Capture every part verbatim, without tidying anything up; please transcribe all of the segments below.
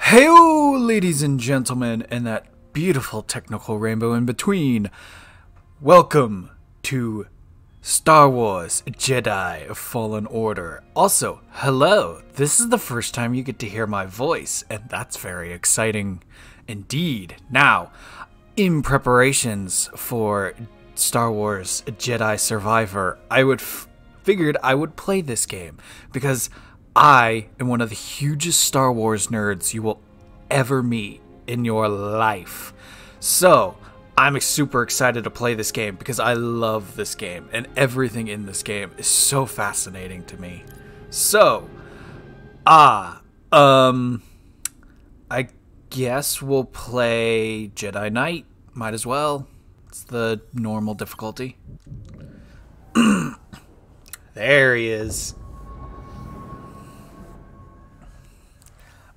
Heyo, ladies and gentlemen, and that beautiful technical rainbow in between. Welcome to Star Wars Jedi Fallen Order. Also, hello. This is the first time you get to hear my voice, and that's very exciting indeed. Now, in preparations for Star Wars Jedi Survivor, I would f figured I would play this game because I am one of the hugest Star Wars nerds you will ever meet in your life. So, I'm super excited to play this game because I love this game, and everything in this game is so fascinating to me. So, ah, um, I guess we'll play Jedi Knight. Might as well. It's the normal difficulty. There he is.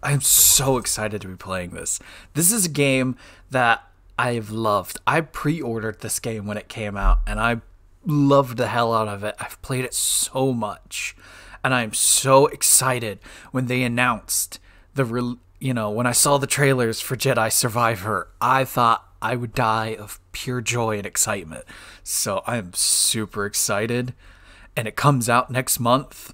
I'm so excited to be playing this. This is a game that I've loved. I pre-ordered this game when it came out, and I loved the hell out of it. I've played it so much, and I'm so excited when they announced the, re you know, when I saw the trailers for Jedi Survivor, I thought I would die of pure joy and excitement. So I'm super excited, and it comes out next month.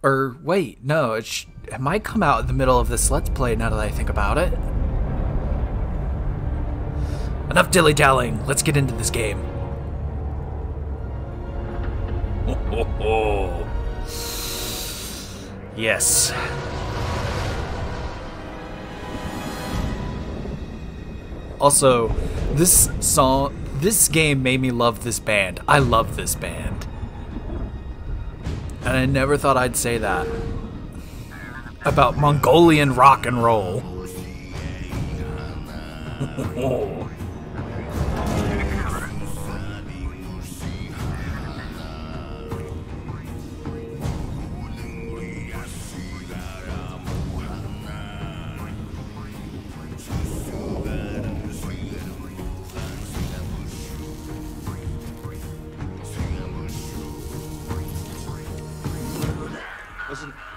Or wait, no, it, sh it might come out in the middle of this Let's Play now that I think about it. Enough dilly-dallying, let's get into this game. Ho, ho, ho. Yes. Also, this song, this game made me love this band. I love this band. And I never thought I'd say that about Mongolian rock and roll.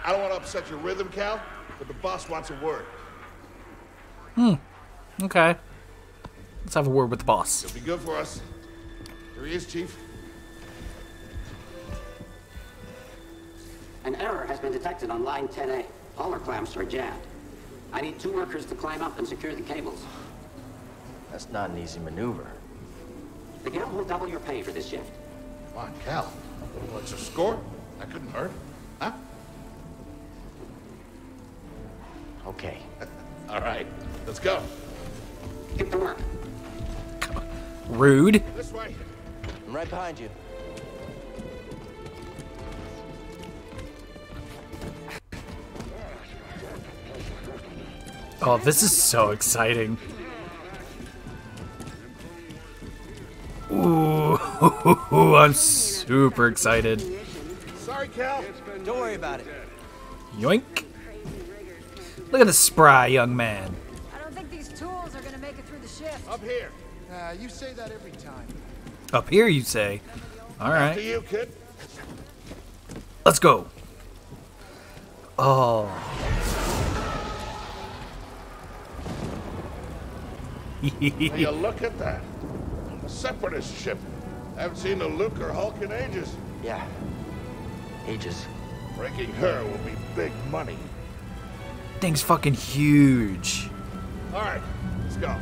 I don't want to upset your rhythm, Cal, but the boss wants a word. Hmm. Okay. Let's have a word with the boss. It'll be good for us. Here he is, Chief. An error has been detected on line ten A. Polar clamps are jammed. I need two workers to climb up and secure the cables. That's not an easy maneuver. The gal will double your pay for this shift. Come on, Cal. What's your score? That couldn't hurt. Huh? Okay. All right. Let's go. Get to work. Rude. This way. I'm right behind you. Oh, this is so exciting. Ooh, I'm super excited. Sorry, Cal. Don't worry about it. Yoink. Look at this spry young man. I don't think these tools are gonna make it through the shift. Up here. Uh, you say that every time. Up here, you say. All right. After you, kid. Let's go. Oh. Hey, look at that. A separatist ship. I haven't seen a Luke or Hulk in ages. Yeah. Ages. Breaking her will be big money. Thing's fucking huge. All right, let's go.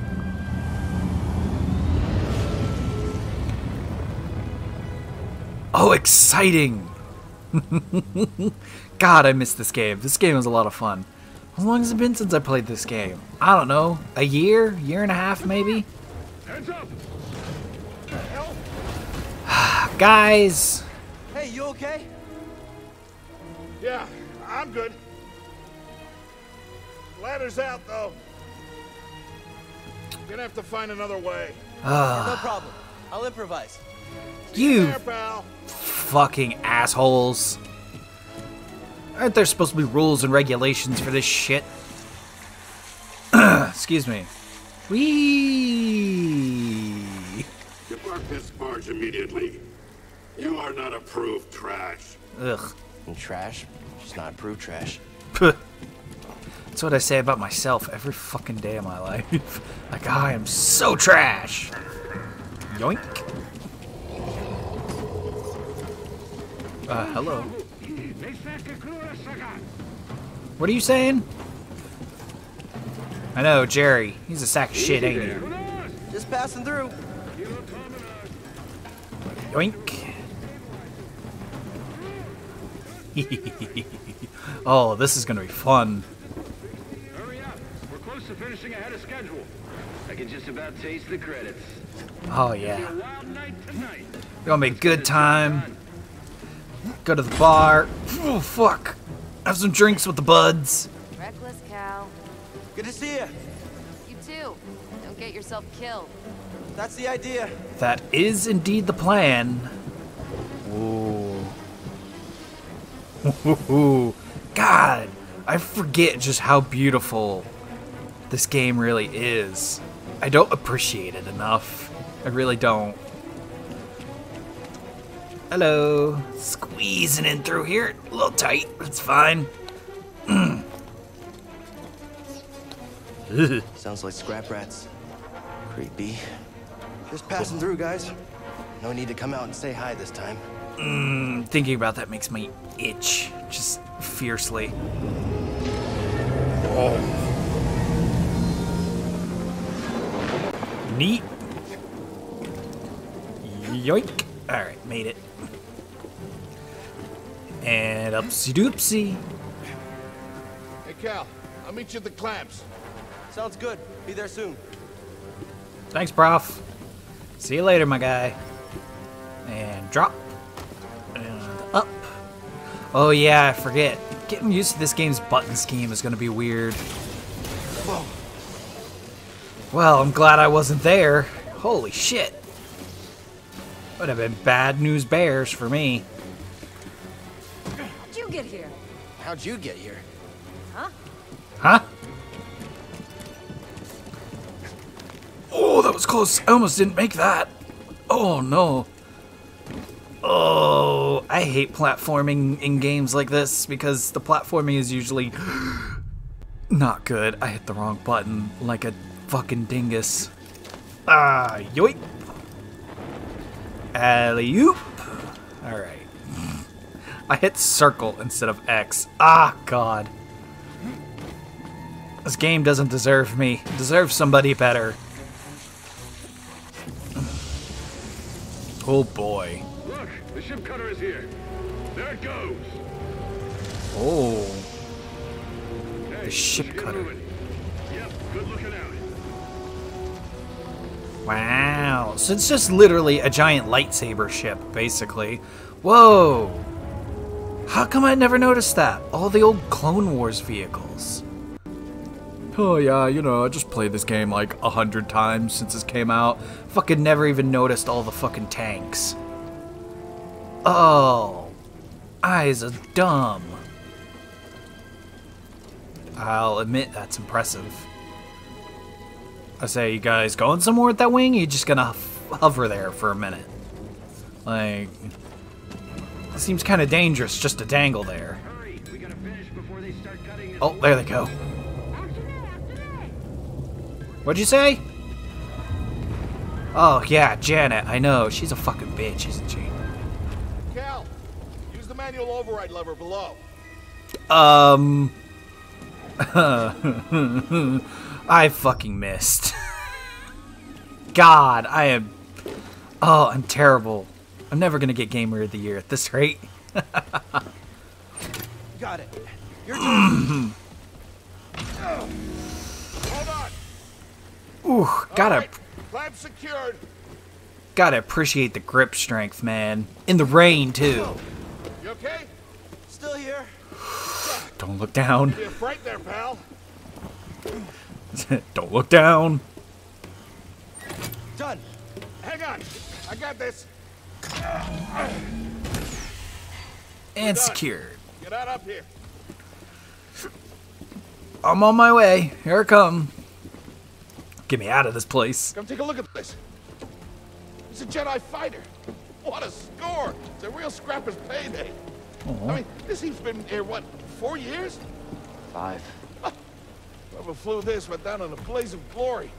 Oh, exciting. God, I miss this game. This game was a lot of fun. How long has it been since I played this game? I don't know, a year, year and a half maybe? Hands up. Guys. Hey, you okay? Yeah, I'm good. Ladder's out, though. You're gonna have to find another way. Uh, yeah, no problem. I'll improvise. You there, pal. Fucking assholes. Aren't there supposed to be rules and regulations for this shit? Excuse me. Whee! Depart this barge immediately. You are not approved trash. Ugh. And trash? It's not approved trash. That's what I say about myself every fucking day of my life. Like, oh, I am so trash! Yoink! Uh, hello. What are you saying? I know, Jerry. He's a sack of shit, ain't he? Just passing through. Yoink. Oh, this is gonna be fun. Hurry up. We're close to finishing ahead of schedule. I can just about taste the credits. Oh yeah. It's a wild night tonight. We're gonna make good time. Go to the bar. Oh fuck. Have some drinks with the buds. Reckless Cal. Good to see you. You too. Don't get yourself killed. That's the idea. That is indeed the plan. Ooh. God, I forget just how beautiful this game really is. I don't appreciate it enough. I really don't. Hello. Squeezing in through here. A little tight. It's fine. Sounds like scrap rats. Creepy. Just passing cool. through, guys. No need to come out and say hi this time. Mm, thinking about that makes me itch. Just fiercely. Oh. Neat. Yoink. Alright, made it. And upsy doopsy. Hey Cal, I'll meet you at the clamps. Sounds good. Be there soon. Thanks, Prof. See you later, my guy. And drop. And up. Oh yeah, I forget. Getting used to this game's button scheme is gonna be weird. Whoa. Well, I'm glad I wasn't there. Holy shit. Would have been bad news bears for me. How'd you get here? How'd you get here? Huh? Huh? Oh, that was close. I almost didn't make that. Oh, no. Oh, I hate platforming in games like this because the platforming is usually not good. I hit the wrong button like a fucking dingus. Ah, yoink. Alley-oop. Alright. I hit circle instead of X. Ah, God. This game doesn't deserve me. It deserves somebody better. Oh boy. Look, the ship cutter is here. There it goes. Oh. Hey, the ship cutter. Yep, good looking out. Wow. So it's just literally a giant lightsaber ship, basically. Whoa. How come I never noticed that? All the old Clone Wars vehicles. Oh yeah, you know, I just played this game like a hundred times since this came out. Fucking never even noticed all the fucking tanks. Oh, eyes are dumb. I'll admit that's impressive. I say, you guys going somewhere with that wing? You're just gonna hover there for a minute. Like, it seems kind of dangerous just to dangle there. Oh, there they go. What'd you say? Oh, yeah, Janet, I know. She's a fucking bitch, isn't she? Cal, use the manual override lever below. Um... I fucking missed. God, I am... Oh, I'm terrible. I'm never gonna get Gamer of the Year at this rate. Got it. You're doing... oh. Ooh, gotta, right. Lab secured. Gotta appreciate the grip strength, man. In the rain, too. You okay? Still here. Don't look down. You're right there, pal. Don't look down. Done. Hang on. I got this. And secured. Get out up here. I'm on my way. Here I come. Get me out of this place. Come take a look at this. It's a Jedi fighter. What a score. It's a real scrapper's payday. Aww. I mean, this heap's been here, what, four years? Five. never flew this, but down in a blaze of glory.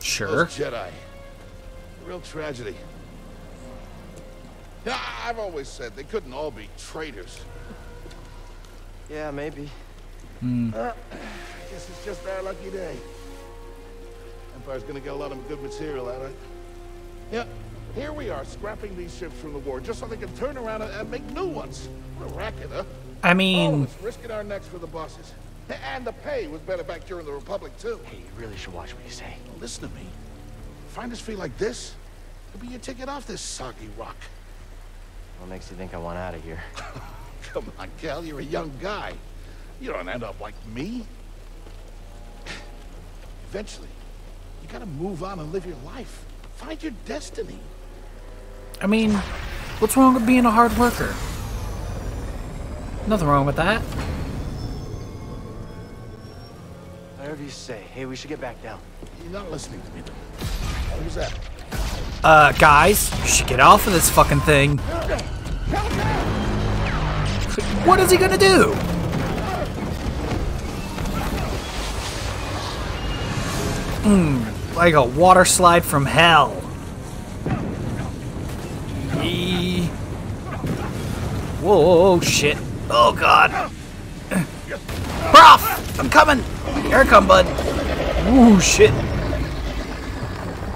Sure. Those Jedi. Real tragedy. You know, I've always said they couldn't all be traitors. Yeah, maybe. Mm. Uh, I guess it's just our lucky day. Empire's gonna get a lot of good material out of it. Yeah, here we are scrapping these ships from the war just so they can turn around and, and make new ones. What a racket, huh? I mean, all of us risking our necks for the bosses. And the pay was better back during the Republic, too. Hey, you really should watch what you say. Well, listen to me. Find us free like this, it'll be your ticket off this soggy rock. What makes you think I want out of here? Come on, Cal, you're a young guy. You don't end up like me. Eventually, you gotta move on and live your life. Find your destiny. I mean, what's wrong with being a hard worker? Nothing wrong with that. Whatever you say. Hey, we should get back down. You're not listening to me, though. Who's that? Uh, guys, you should get off of this fucking thing. What is he gonna do? Mm, like a water slide from hell. Eee. Whoa, shit. Oh, God. Prauf! I'm coming! Here I come, bud. Ooh, shit.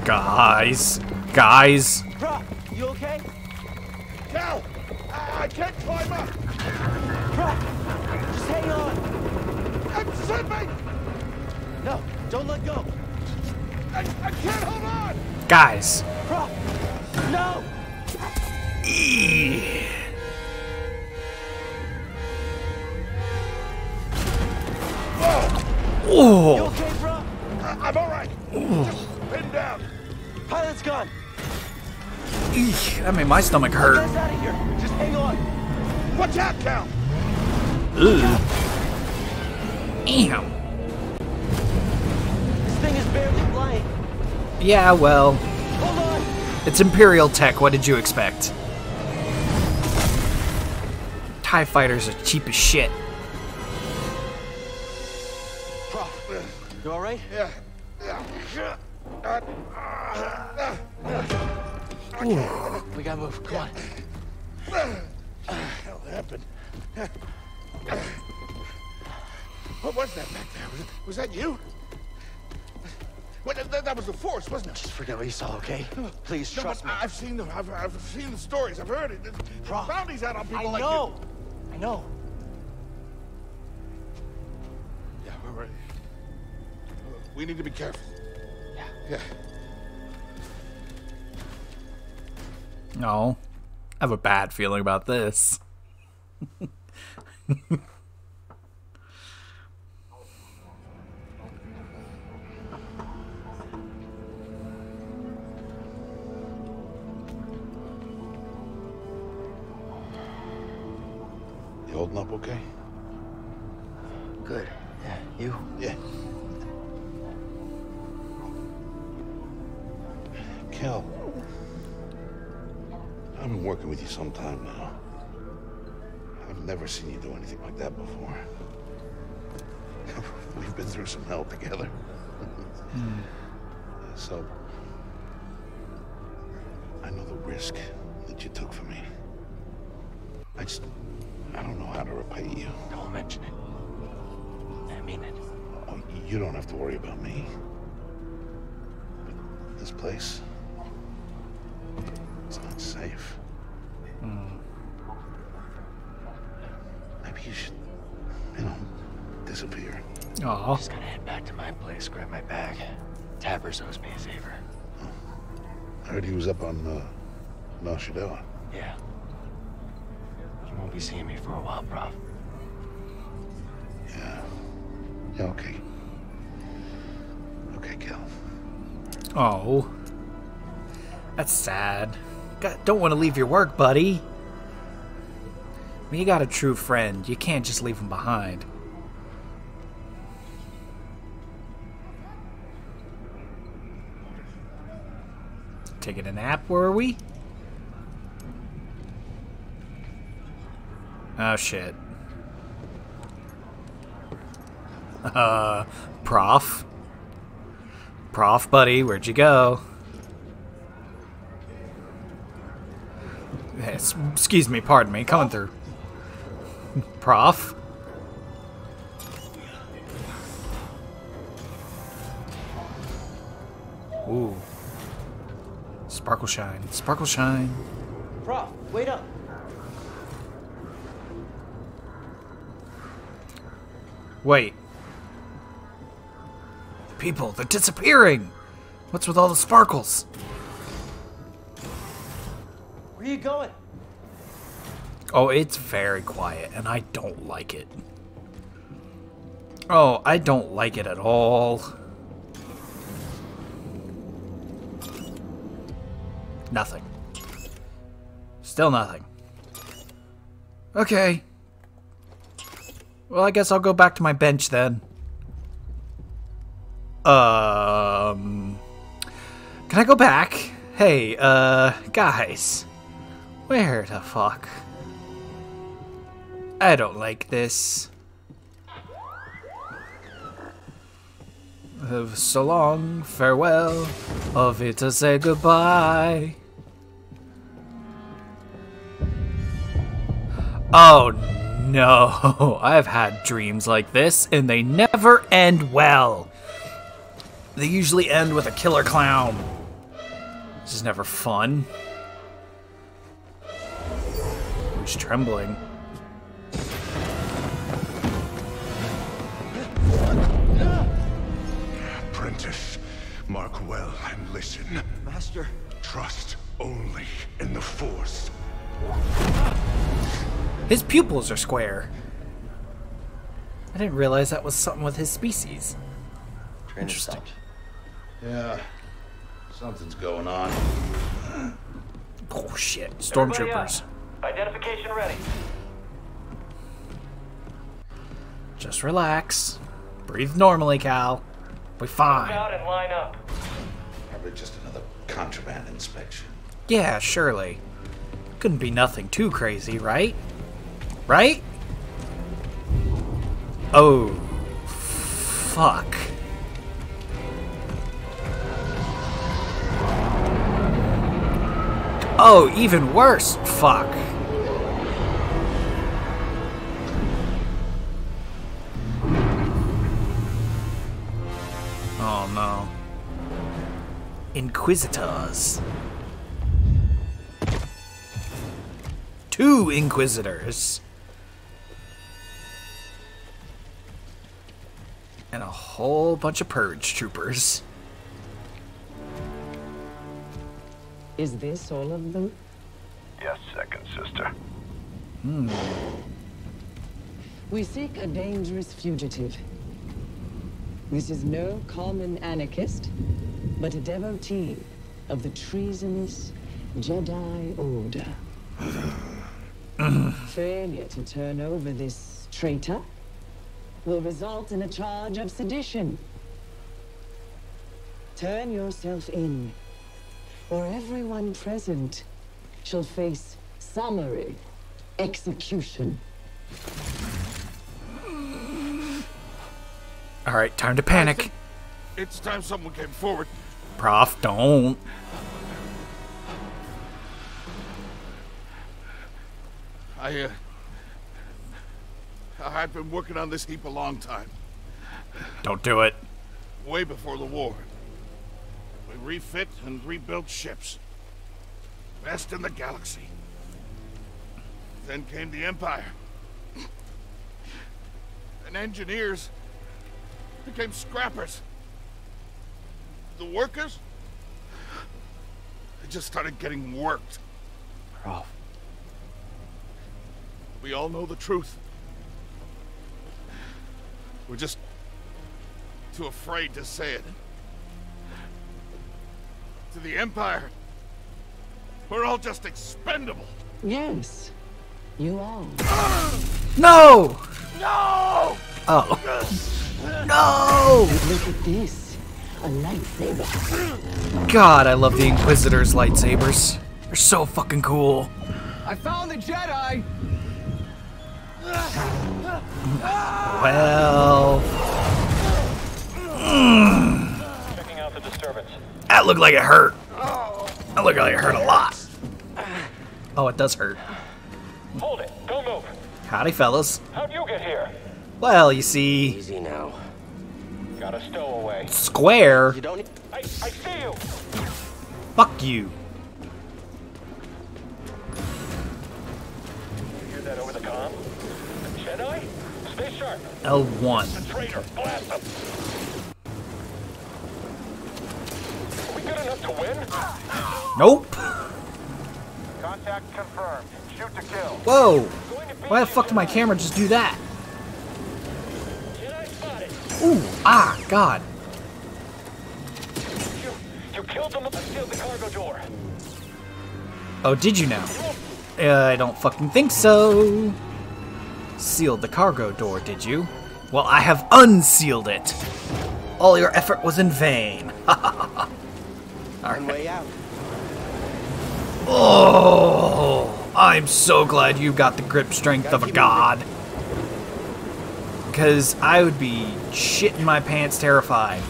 Guys. Guys. Prauf, you okay? No! I can't climb up! Prauf, just hang on! I'm slipping! No, don't let go! I, I can't hold on! Guys. Prauf, no! Eee. Oh. You okay, bro? Uh, I'm alright. Just pin down. Pilot's gone. Eek, that made my stomach hurt. Get us out of here. Just hang on. Watch out, Cal. Ugh. Damn. This thing is barely flying. Yeah, well. Hold on. It's Imperial tech. What did you expect? TIE fighters are cheap as shit. You all right? Yeah. Okay. We gotta move. Come on. Hell, what happened? What was that back there? Was, it, was that you? Well, that, that was the Force, wasn't it? Just forget what you saw, okay? Please no, trust me. I've seen the I've, I've seen the stories. I've heard it. There's bounties out on people I like know. you. I know. I know. Yeah, we're ready. We need to be careful. Yeah. Yeah. No. I have a bad feeling about this. You holding up okay? Good. Yeah. You? Yeah. Cal, I've been working with you some time now. I've never seen you do anything like that before. We've been through some hell together. Mm. So, I know the risk that you took for me. I just, I don't know how to repay you. Don't mention it. I mean it. Oh, you don't have to worry about me. But this place... it's not safe. Mm. Maybe you should, you know, disappear. Aww. I'm just gonna head back to my place, grab my bag. Tappers owes me a favor. Oh. I heard he was up on, uh, Nar Shaddaa. Yeah. You won't be seeing me for a while, Prauf. Yeah. Yeah, okay. Okay, Cal. Oh. That's sad. God, don't want to leave your work, buddy. When you got a true friend, you can't just leave him behind. Taking a nap, where are we? Oh, shit. Uh, Prauf? Prauf, buddy, where'd you go? Hey, excuse me, pardon me, coming through. Prauf? Ooh. Sparkle shine. Sparkle shine. Prauf, wait up. Wait. People, they're disappearing! What's with all the sparkles? Where are you going? Oh, it's very quiet, and I don't like it. Oh, I don't like it at all. Nothing. Still nothing. Okay. Well, I guess I'll go back to my bench then. Um... Can I go back? Hey, uh, guys. Where the fuck? I don't like this. Of so long, farewell. Of it to say goodbye. Oh no, I've had dreams like this and they never end well. They usually end with a killer clown. This is never fun. Who's trembling? Apprentice, mark well and listen. Master. Trust only in the Force. His pupils are square. I didn't realize that was something with his species. Interesting. Yeah, something's going on. Oh shit! Stormtroopers. Identification ready. Just relax. Breathe normally, Cal. We're fine. Move out and line up. Probably just another contraband inspection. Yeah, surely. Couldn't be nothing too crazy, right? Right? Oh, fuck. Oh, even worse. Fuck. Oh, no. Inquisitors. Two Inquisitors. And a whole bunch of Purge troopers. Is this all of them? Yes, Second Sister. Hmm. We seek a dangerous fugitive. This is no common anarchist, but a devotee of the treasonous Jedi Order. Failure to turn over this traitor will result in a charge of sedition. Turn yourself in, or everyone present shall face summary execution. All right, time to panic. It's time someone came forward. Prauf, don't. I, uh, I've been working on this heap a long time. Don't do it. Way before the war. We refit and rebuilt ships. Best in the galaxy. Then came the Empire. And engineers became scrappers. The workers? They just started getting worked. Prauf. We all know the truth. We're just too afraid to say it. To the Empire. We're all just expendable. Yes, you are. No! No! Oh. No! Look at this. A lightsaber. God, I love the Inquisitor's lightsabers. They're so fucking cool. I found the Jedi! Well... That looked like it hurt. That looked like it hurt a lot. Oh, it does hurt. Hold it. Don't move. Howdy, fellas. How'd you get here? Well, you see. Easy now. Got a stowaway. Square. You don't need I, I see you. Fuck you. You hear that over the comm? Jedi? Stay sharp. L one. The traitor. Blast him. Are we good enough to win? Nope. Contact confirmed. Shoot to kill. Whoa. Why the fuck did my camera just do that? Ooh, ah, God. You, you killed them and sealed the cargo door. Oh, did you now? Uh, I don't fucking think so. Sealed the cargo door, did you? Well, I have unsealed it. All your effort was in vain. All right. Way out. Oh, I'm so glad you got the grip strength got of a god. Moving. Because I would be shitting my pants terrified.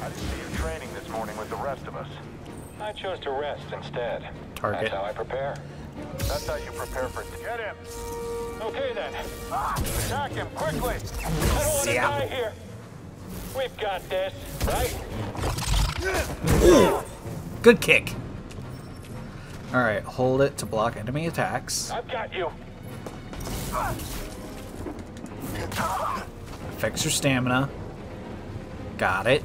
I didn't see you training this morning with the rest of us. I chose to rest instead. Target. That's how I prepare. That's how you prepare for it. Get him! Okay then. Ah, attack him quickly! I don't want to die here. We've got this, right? Ooh. Good kick. Alright, hold it to block enemy attacks. I've got you. Ah. Affects your stamina. Got it.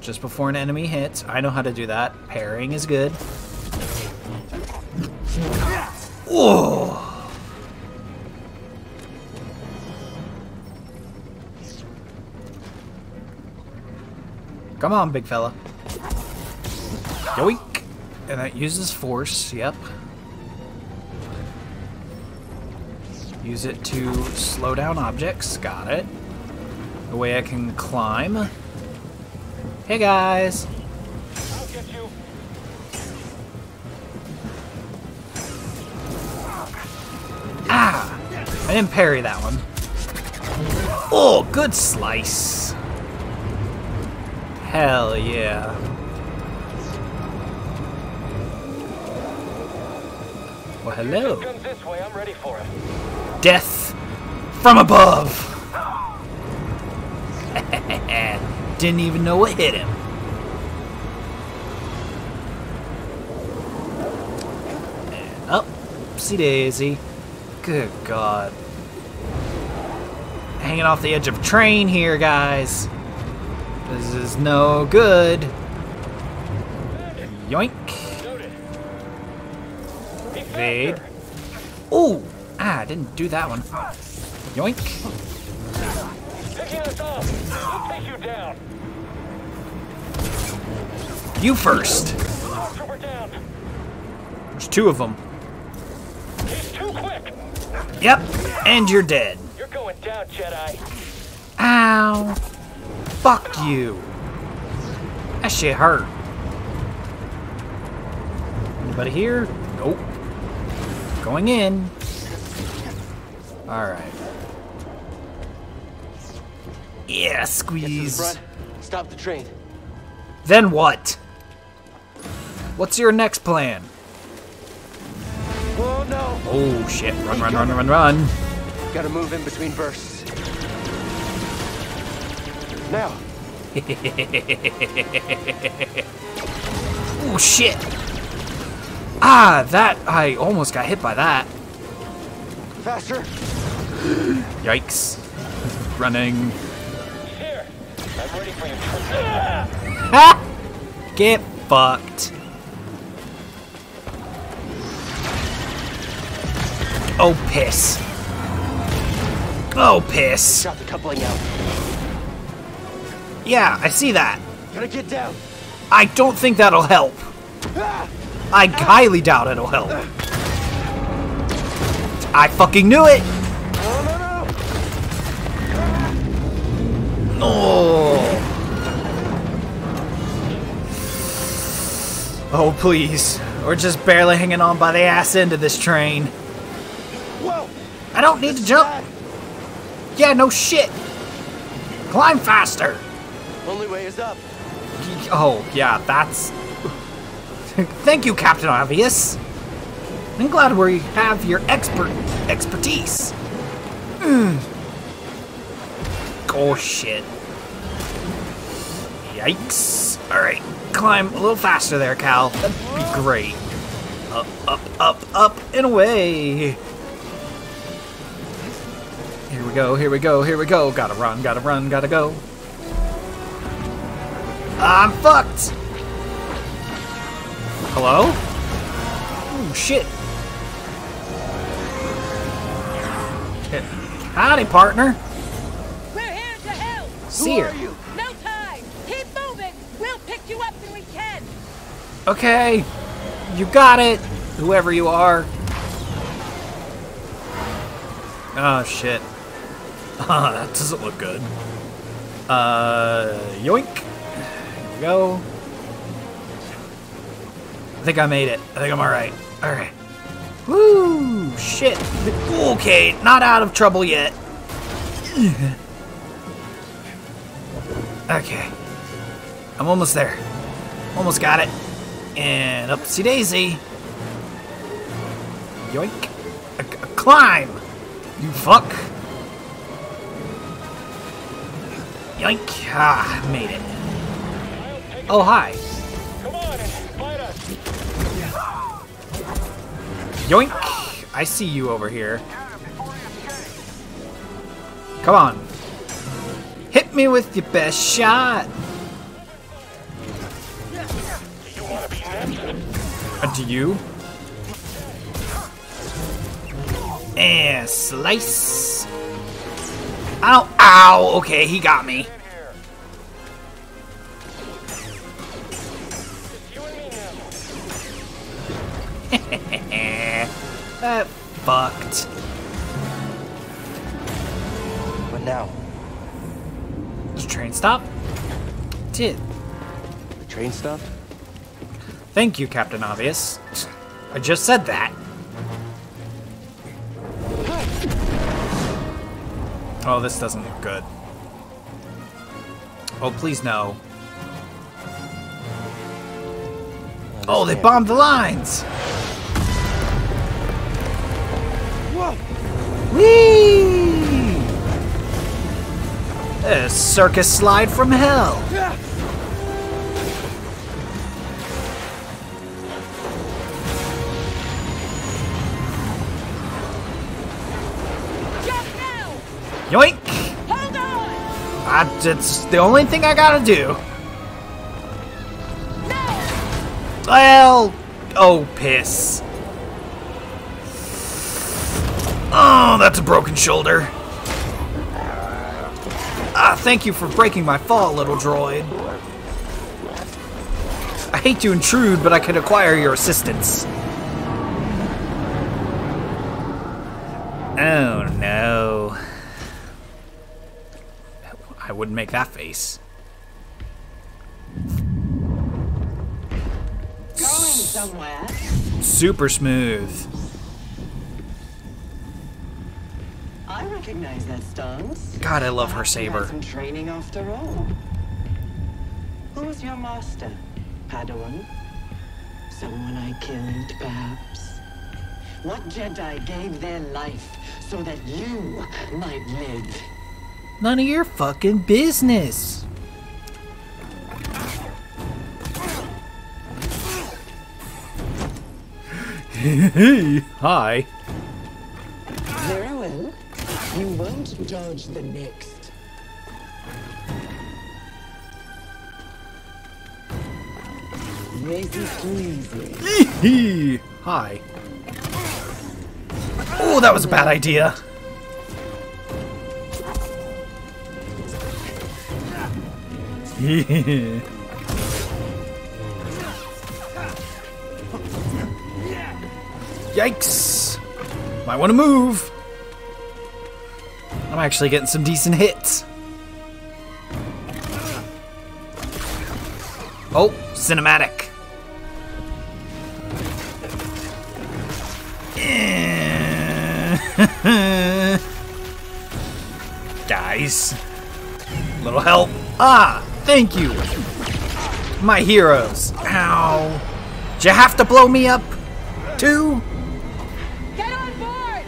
Just before an enemy hits. I know how to do that. Parrying is good. Whoa! Come on, big fella. Yoink! And that uses force. Yep. Use it to slow down objects. Got it. The way I can climb. Hey guys. I'll get you. Ah! I didn't parry that one. Oh, good slice. Hell yeah. Well, hello. Comes this way. I'm ready for it. Death from above. Didn't even know what hit him. And up, oopsie daisy. Good God. Hanging off the edge of a train here, guys. This is no good. Yoink. Evade. Ooh. Ah, I didn't do that one. Yoink. Picking us off. We'll take you down. You first. There's two of them. He's too quick. Yep, and you're dead. You're going down, Jedi. Ow. Fuck you. That shit hurt. Anybody here? Nope. Going in. All right. Yeah, squeeze. Get to the front. Stop the train. Then what? What's your next plan? Oh no! Oh shit! Run, run, run, run, run! Gotta move in between bursts. Now. Oh shit! Ah, that I almost got hit by that. Faster. Yikes. Running. Here. I'm ready for you. Ah! Get fucked. Oh, piss. Oh, piss. Shot the coupling out. Yeah, I see that. Gotta get down. I don't think that'll help. Ah! I ah! highly doubt it'll help. Ah! I fucking knew it! No! Oh. Oh, please. We're just barely hanging on by the ass end of this train. Whoa! I don't need to jump! Yeah, no shit! Climb faster! Only way is up. Oh, yeah, that's... Thank you, Captain Obvious. I'm glad we have your expert expertise. Mm. Oh, shit. Yikes. Alright, climb a little faster there, Cal. That'd be great. Up, up, up, up, and away. Here we go, here we go, here we go. Gotta run, gotta run, gotta go. I'm fucked! Hello? Oh, shit. Howdy, partner. We're here to help. Cere. Who are you? No time. Keep moving. We'll pick you up when we can. Okay. You got it. Whoever you are. Oh, shit. Ah, that doesn't look good. Uh, yoink. Here we go. I think I made it. I think I'm alright. Alright. Woo! Shit. Okay, not out of trouble yet. Okay. I'm almost there. Almost got it. And upsy daisy. Yoink. A a climb! You fuck. Yoink. Ah, made it. Oh, hi. Yoink! I see you over here. Come on. Hit me with your best shot! Uh, do you? And slice! Ow! Ow! Okay, he got me. That fucked. But now? Did the train stop? It did. The train stopped? Thank you, Captain Obvious. I just said that. Oh, this doesn't look good. Oh, please no. Oh, they bombed the lines! Whee! A circus slide from hell! Jump now! Yoink! Hold on! I, it's the only thing I gotta do. No! Well, oh piss. Oh, that's a broken shoulder. Ah, thank you for breaking my fall, little droid. I hate to intrude, but I could acquire your assistance. Oh, no. I wouldn't make that face. Going somewhere. Super smooth. I recognize that stance. God, I love her saber. Some training after all. Who was your master, Padawan? Someone I killed, perhaps. What Jedi gave their life so that you might live? None of your fucking business. Hi. Very well. You won't dodge the next. Make it easy. Hi. Oh, that was a bad idea. Yikes! Might want to move. I'm actually getting some decent hits. Oh, cinematic. Guys. A little help. Ah, thank you. My heroes. Ow. Did you have to blow me up, too? Get on board.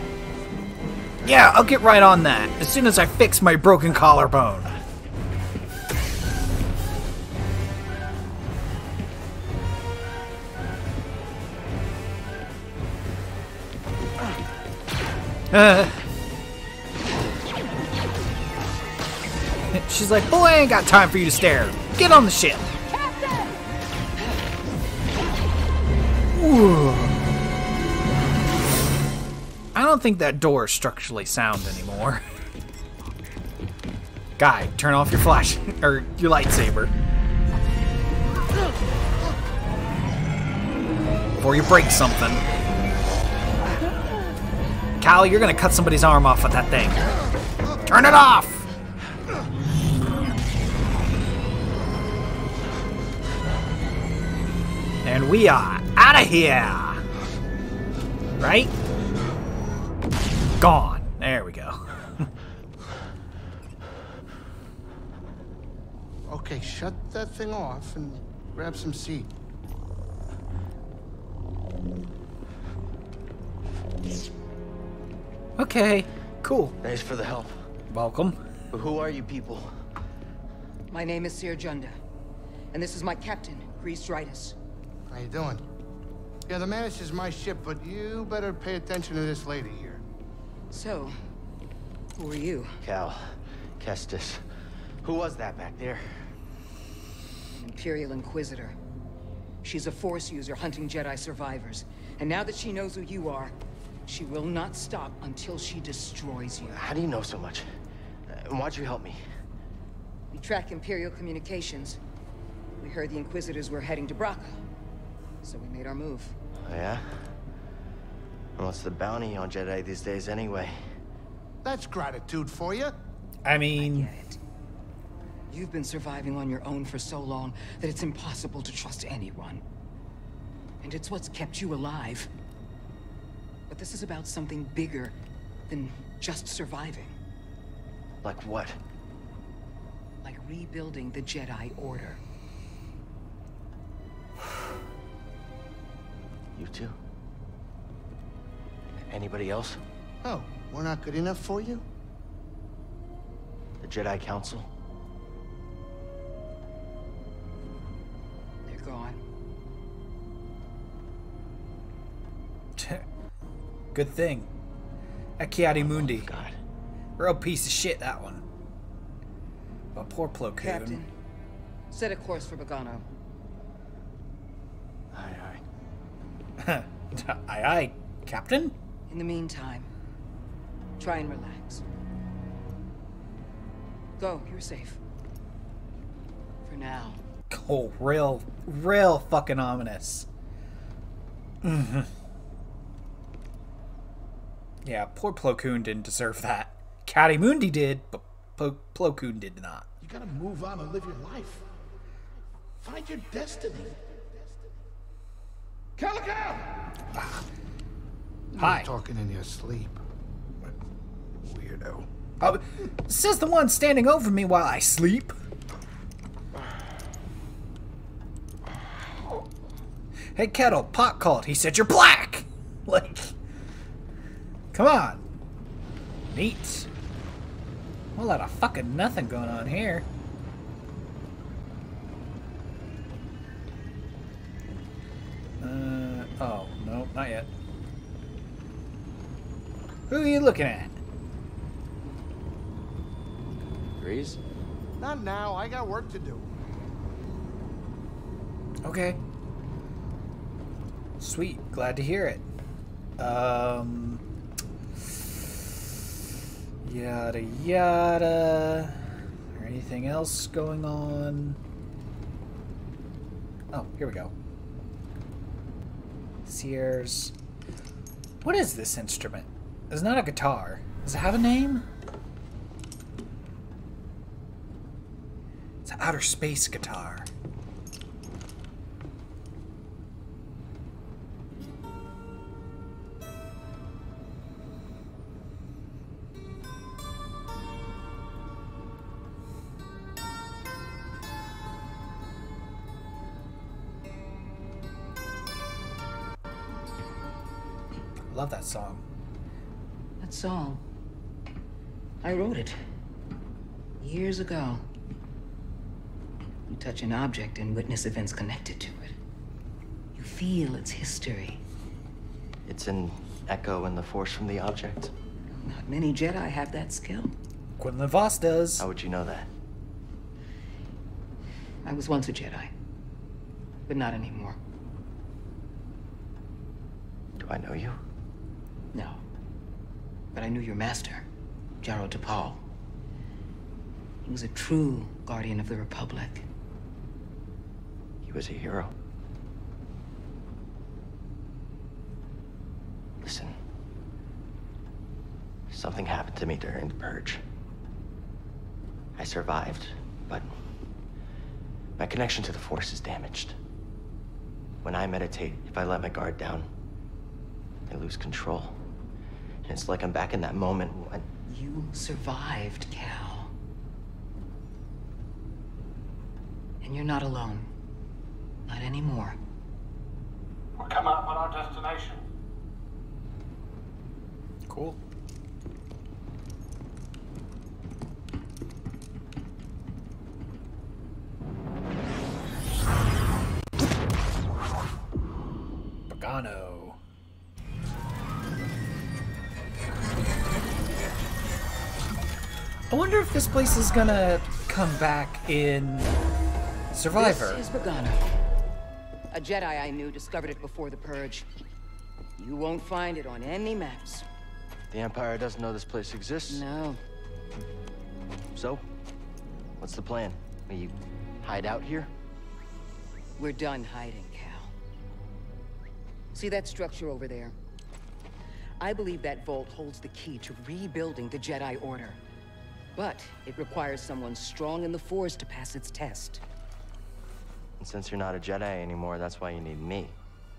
Yeah, I'll get right on that as soon as I fix my broken collarbone. Uh. She's like, boy, I ain't got time for you to stare. Get on the ship. Ooh. I don't think that door is structurally sound anymore. Guy, turn off your flash or your lightsaber before you break something. Cal, you're gonna cut somebody's arm off with that thing. Turn it off! And we are out of here! Right? Gone. There we go. Okay, shut that thing off and grab some seat. Okay, cool. Thanks for the help. Welcome. But who are you people? My name is Cere Junda, and this is my captain, Greez. How you doing? Yeah, the Mantis is my ship, but you better pay attention to this lady here. So, who are you? Cal Kestis. Who was that back there? An Imperial Inquisitor. She's a Force user hunting Jedi survivors, and now that she knows who you are, she will not stop until she destroys you. How do you know so much? Uh, why'd you help me? We track Imperial communications. We heard the Inquisitors were heading to Bracca, so we made our move. Oh, yeah? Well, it's the bounty on Jedi these days anyway. That's gratitude for you. I mean... I get it. You've been surviving on your own for so long that it's impossible to trust anyone. And it's what's kept you alive. But this is about something bigger than just surviving. Like what? Like rebuilding the Jedi Order. You too? Anybody else? Oh, we're not good enough for you? The Jedi Council? They're gone. Good thing. A Ki-Adi-Mundi. Oh, God. Real piece of shit, that one. But poor Plo Koon. Captain, set a course for Bogano. Aye, aye. Aye, aye, Captain? In the meantime, try and relax. Go, you're safe. For now. Oh, real, real fucking ominous. Mm-hmm. Yeah, poor Plo Koon didn't deserve that. Ki-Adi-Mundi did, but Plo, Plo Koon did not. You gotta move on and live your life. Find your destiny. Calico! Ah. Hi. You're talking in your sleep. Weirdo. Uh, says the one standing over me while I sleep. Hey, Kettle, Pot called. He said you're black! Like... Come on. Neat. A lot of fucking nothing going on here. Uh, oh, no, not yet. Who are you looking at? Greez? Not now, I got work to do. Okay. Sweet, glad to hear it. Um... Yada yada. Is there anything else going on? Oh, here we go. Sears. What is this instrument? It's not a guitar. Does it have a name? It's an outer space guitar. Love that song. That song. I wrote it. Years ago. You touch an object and witness events connected to it. You feel its history. It's an echo in the Force from the object. Not many Jedi have that skill. Quinlan Vos does. How would you know that? I was once a Jedi, but not anymore. Do I know you? No. But I knew your master, Jaro Tapal. He was a true guardian of the Republic. He was a hero. Listen. Something happened to me during the Purge. I survived, but my connection to the Force is damaged. When I meditate, if I let my guard down, I lose control. And it's like I'm back in that moment when... You survived, Cal. And you're not alone. Not anymore. We'll come up on our destination. Cool. Bogano. I wonder if this place is gonna come back in Survivor. This is Bogano. A Jedi I knew discovered it before the Purge. You won't find it on any maps. The Empire doesn't know this place exists? No. So, what's the plan? We hide out here? We're done hiding, Cal. See that structure over there? I believe that vault holds the key to rebuilding the Jedi Order. But it requires someone strong in the Force to pass its test. And since you're not a Jedi anymore, that's why you need me.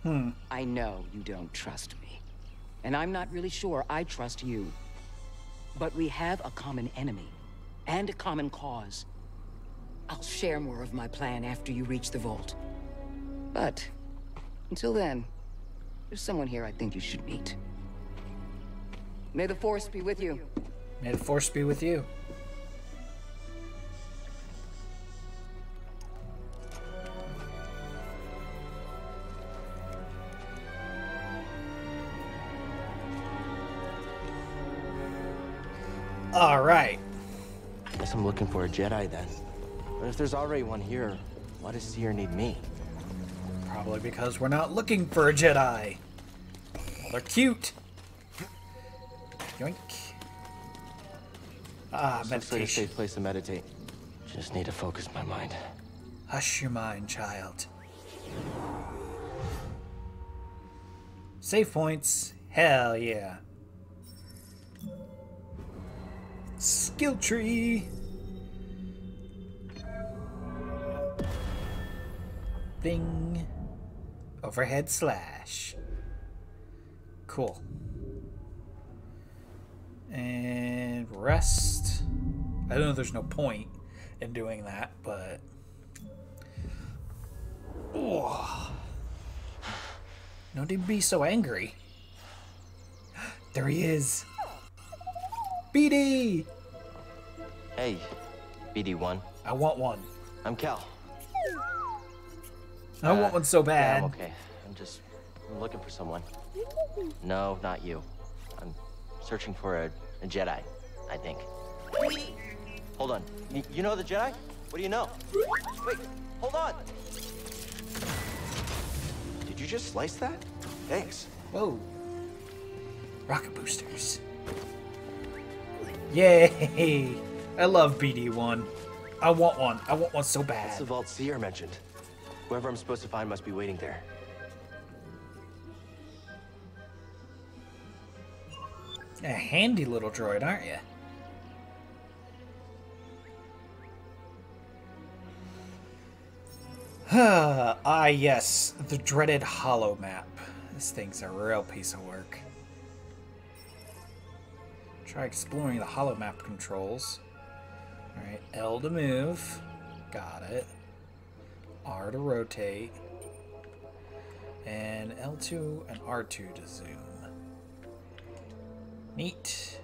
Hmm. I know you don't trust me. And I'm not really sure I trust you. But we have a common enemy. And a common cause. I'll share more of my plan after you reach the vault. But, until then, there's someone here I think you should meet. May the Force be with you. May the Force be with you. All right. I guess I'm looking for a Jedi then. But if there's already one here, why does Cere need me? Probably because we're not looking for a Jedi. Well, they're cute. Yoink. Ah, so meditation. It's a safe place to meditate. Just need to focus my mind. Hush your mind, child. Save points. Hell yeah. Skill tree. Bing. Overhead slash. Cool. And rest. I don't know if there's no point in doing that, but oh. No need to be so angry. There he is. B D! Hey, B D one. I want one. I'm Cal. I uh, want one so bad. Yeah, I'm okay. I'm just I'm looking for someone. No, not you. I'm searching for a, a Jedi, I think. Hold on. You, you know the Jedi? What do you know? Wait, hold on. Did you just slice that? Thanks. Whoa. Rocket boosters. Yay! I love B D one. I want one. I want one so bad. That's the vault Cere mentioned. Whoever I'm supposed to find must be waiting there. A handy little droid, aren't you? Ah, yes. The dreaded holo map. This thing's a real piece of work. Try exploring the holomap controls. Alright, L to move. Got it. R to rotate. And L two and R two to zoom. Neat.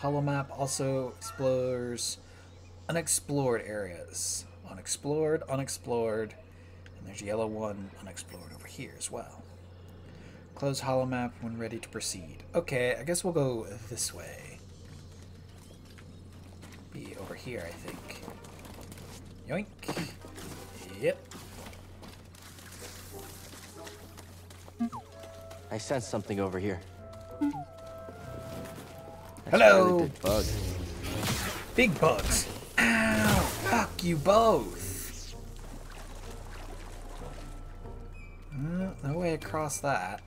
Holomap also explores unexplored areas. Unexplored, unexplored, and there's a yellow one unexplored over here as well. Close holomap when ready to proceed. Okay, I guess we'll go this way. Be over here, I think. Yoink. Yep. I sense something over here. That's hello! Really big bugs. Big bugs. Ow! Fuck you both! Uh, no way across that.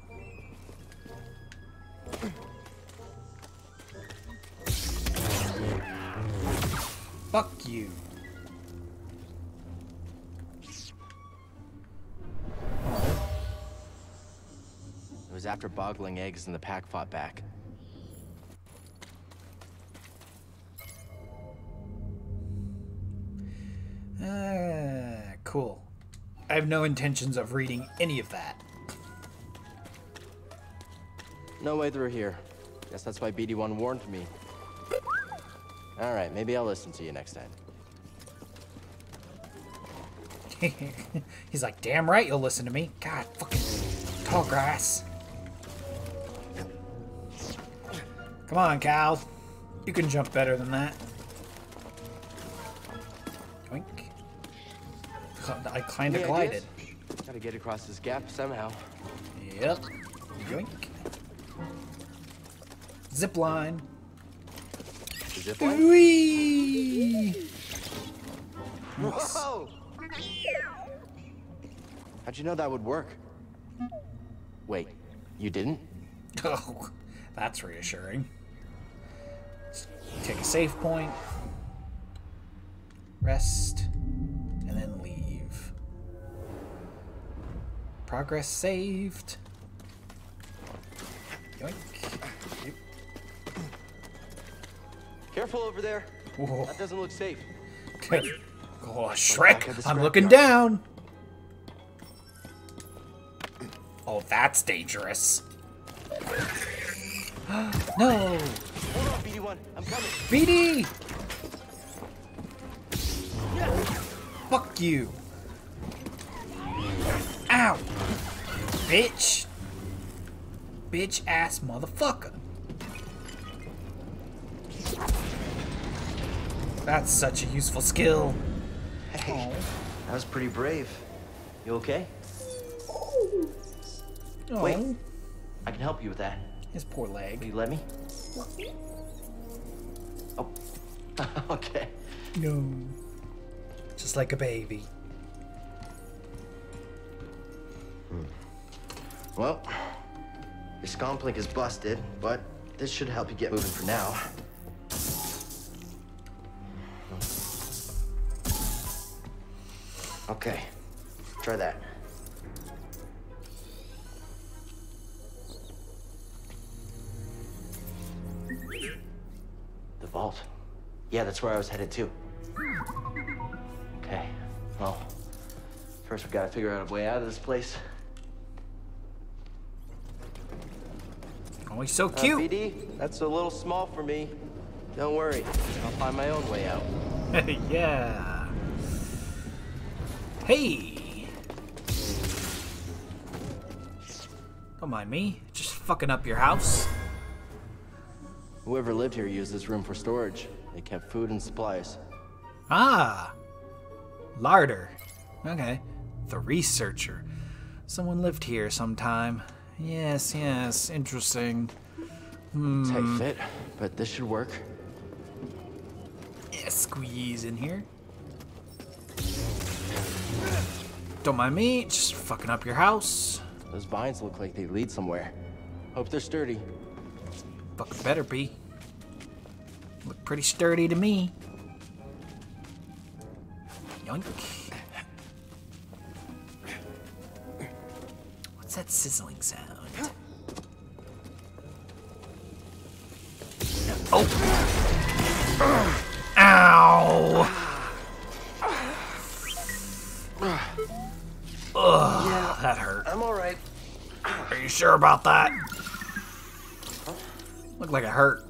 Fuck you. It was after boggling eggs and the pack fought back. Ah, cool. I have no intentions of reading any of that. No way through here. Guess that's why B D one warned me. All right, maybe I'll listen to you next time. He's like, damn right you'll listen to me. God, fucking tall grass. Come on, Cal. You can jump better than that. Wink. I kinda yeah, glided. I gotta get across this gap somehow. Yep. Yoink. Zip line. Zip line? Whee! Nice. Whoa! How'd you know that would work? Wait, you didn't? Oh, that's reassuring. Let's take a save point. Rest. And then leave. Progress saved. Yoink. Yep. Careful over there. Whoa. That doesn't look safe. Okay. Oh, Shrek. I'm looking down. Oh, that's dangerous. No. Hold on, B D one. I'm coming. B D! Fuck you. Ow. Bitch. Bitch ass motherfucker. That's such a useful skill. Hey, that was pretty brave. You okay? Oh. Wait, I can help you with that. His poor leg. Will you let me? Oh, okay. No. Just like a baby. Hmm. Well, your scomp link is busted, but this should help you get moving for now. Okay, try that. The vault. Yeah, that's where I was headed to. Okay, well, first we gotta figure out a way out of this place. Oh, he's so cute. Uh, B D, that's a little small for me. Don't worry, I'll find my own way out. Yeah. Hey! Don't mind me. Just fucking up your house. Whoever lived here used this room for storage. They kept food and supplies. Ah! Larder. Okay. The researcher. Someone lived here sometime. Yes, yes. Interesting. Hmm. Tight fit, but this should work. Yeah, squeeze in here. Don't mind me, just fucking up your house. Those vines look like they lead somewhere. Hope they're sturdy. Fucking better be. Look pretty sturdy to me. Yoink. What's that sizzling sound? Oh! Ow! Ugh, yeah, that hurt. I'm alright. Are you sure about that? like it hurt.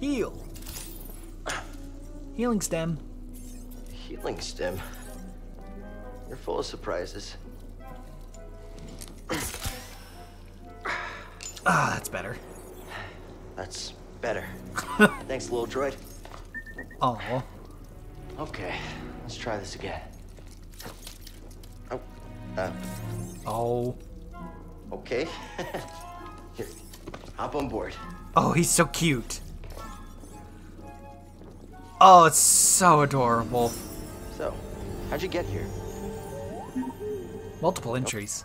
Heal. Healing stem. Healing stem. You're full of surprises. Ah, that's better. That's better. Thanks, little droid. Oh. Okay, let's try this again. Oh. Uh. Oh. Okay. Here, hop on board. Oh, he's so cute. Oh, it's so adorable. So, how'd you get here? Multiple entries.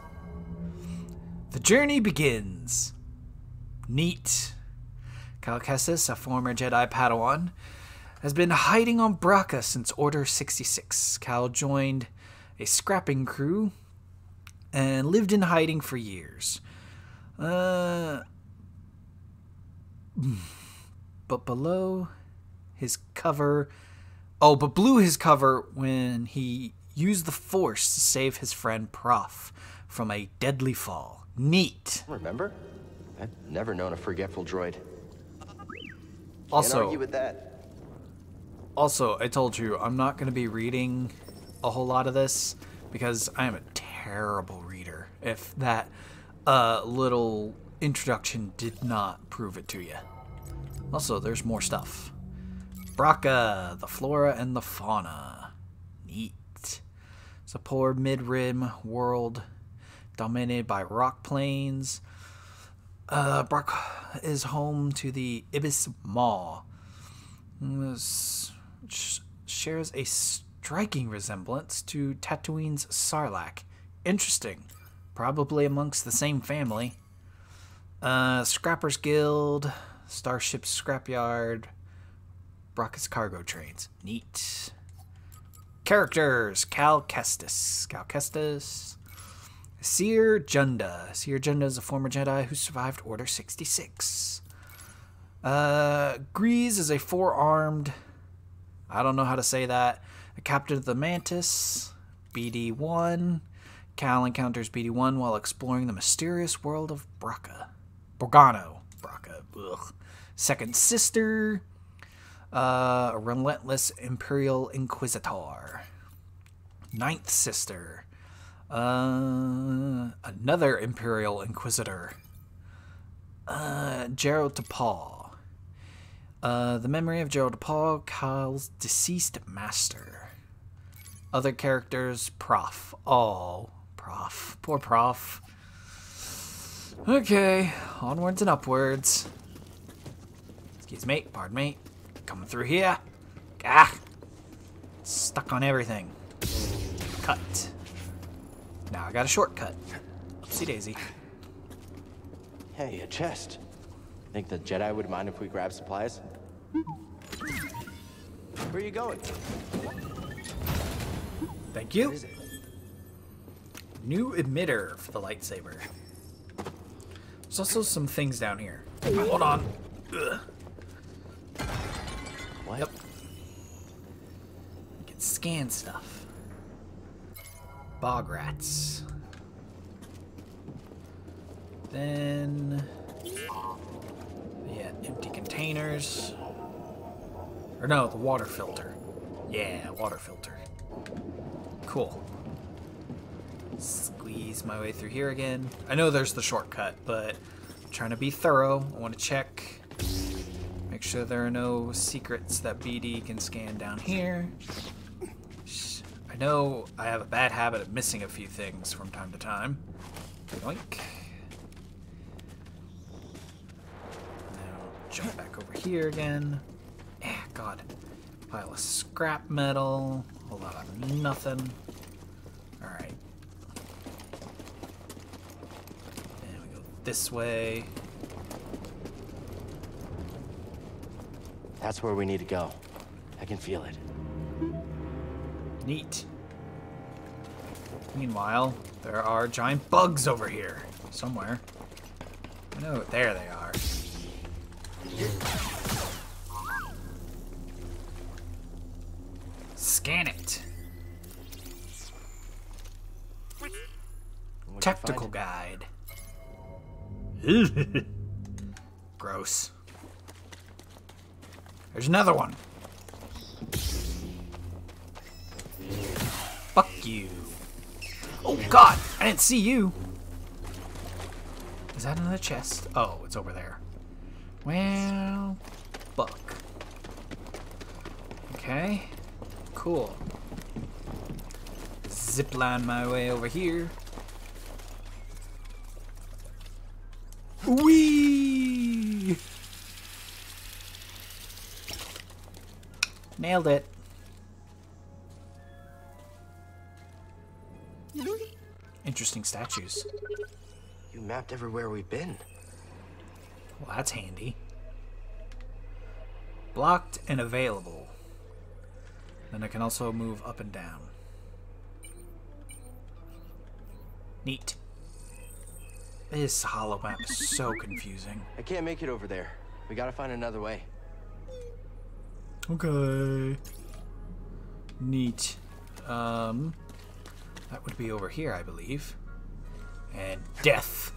The journey begins. Neat. Cal Kestis, a former Jedi Padawan, has been hiding on Bracca since Order sixty-six. Cal joined a scrapping crew and lived in hiding for years. Uh, but below his cover... Oh, but blew his cover when he used the Force to save his friend Prauf from a deadly fall. Neat. Remember? I've never known a forgetful droid. Also, can't argue with that. Also, I told you, I'm not going to be reading a whole lot of this because I am a terrible reader, if that uh, little introduction did not prove it to you. Also, there's more stuff. Bracca, the flora and the fauna. Neat. It's a poor mid-rim world dominated by rock plains. Uh, Bracca is home to the Ibis Maw, which shares a striking resemblance to Tatooine's Sarlacc. Interesting. Probably amongst the same family. Uh, Scrappers Guild, Starship Scrapyard, Bracca's cargo trains. Neat. Characters. Cal Kestis. Cal Kestis. Cere Junda. Cere Junda is a former Jedi who survived Order sixty-six. Uh, Greez is a four-armed, I don't know how to say that, a captain of the Mantis. B D one. Cal encounters B D one while exploring the mysterious world of Bracca. Bogano. Bracca. Ugh. Second Sister. Uh, a relentless Imperial Inquisitor. Ninth Sister. Uh, another Imperial Inquisitor. Uh, Jaro Tapal. Uh, the memory of Jaro Tapal, Kyle's deceased master. Other characters, Prauf. Oh, Prauf. Poor Prauf. Okay, onwards and upwards. Excuse me, pardon me. Coming through here. Ah! Stuck on everything. Cut. Now I got a shortcut. Oopsie daisy. Hey, a chest. Think the Jedi would mind if we grab supplies? Where are you going? Thank you. What is it? New emitter for the lightsaber. There's also some things down here. Hold on. Ugh. What? Yep. You can scan stuff. Bog rats. Then... yeah, empty containers. Or no, the water filter. Yeah, water filter. Cool. Squeeze my way through here again. I know there's the shortcut, but I'm trying to be thorough. I want to check. Make sure there are no secrets that B D can scan down here. I know I have a bad habit of missing a few things from time to time. Yoink. Now jump back over here again. Ah, God. Pile of scrap metal. A lot of nothing. Alright. And we go this way. That's where we need to go. I can feel it. Neat. Meanwhile, there are giant bugs over here. Somewhere. I know, there they are. Scan it. Tactical guide. Gross. There's another one. Fuck you. Oh god, I didn't see you. Is that another chest? Oh, it's over there. Well, fuck. Okay, cool. Zipline my way over here. Whee! Nailed it. Interesting statues. You mapped everywhere we've been. Well, that's handy. Blocked and available. Then I can also move up and down. Neat. This hollow map is so confusing. I can't make it over there. We gotta find another way. Okay. Neat. Um, that would be over here, I believe. And death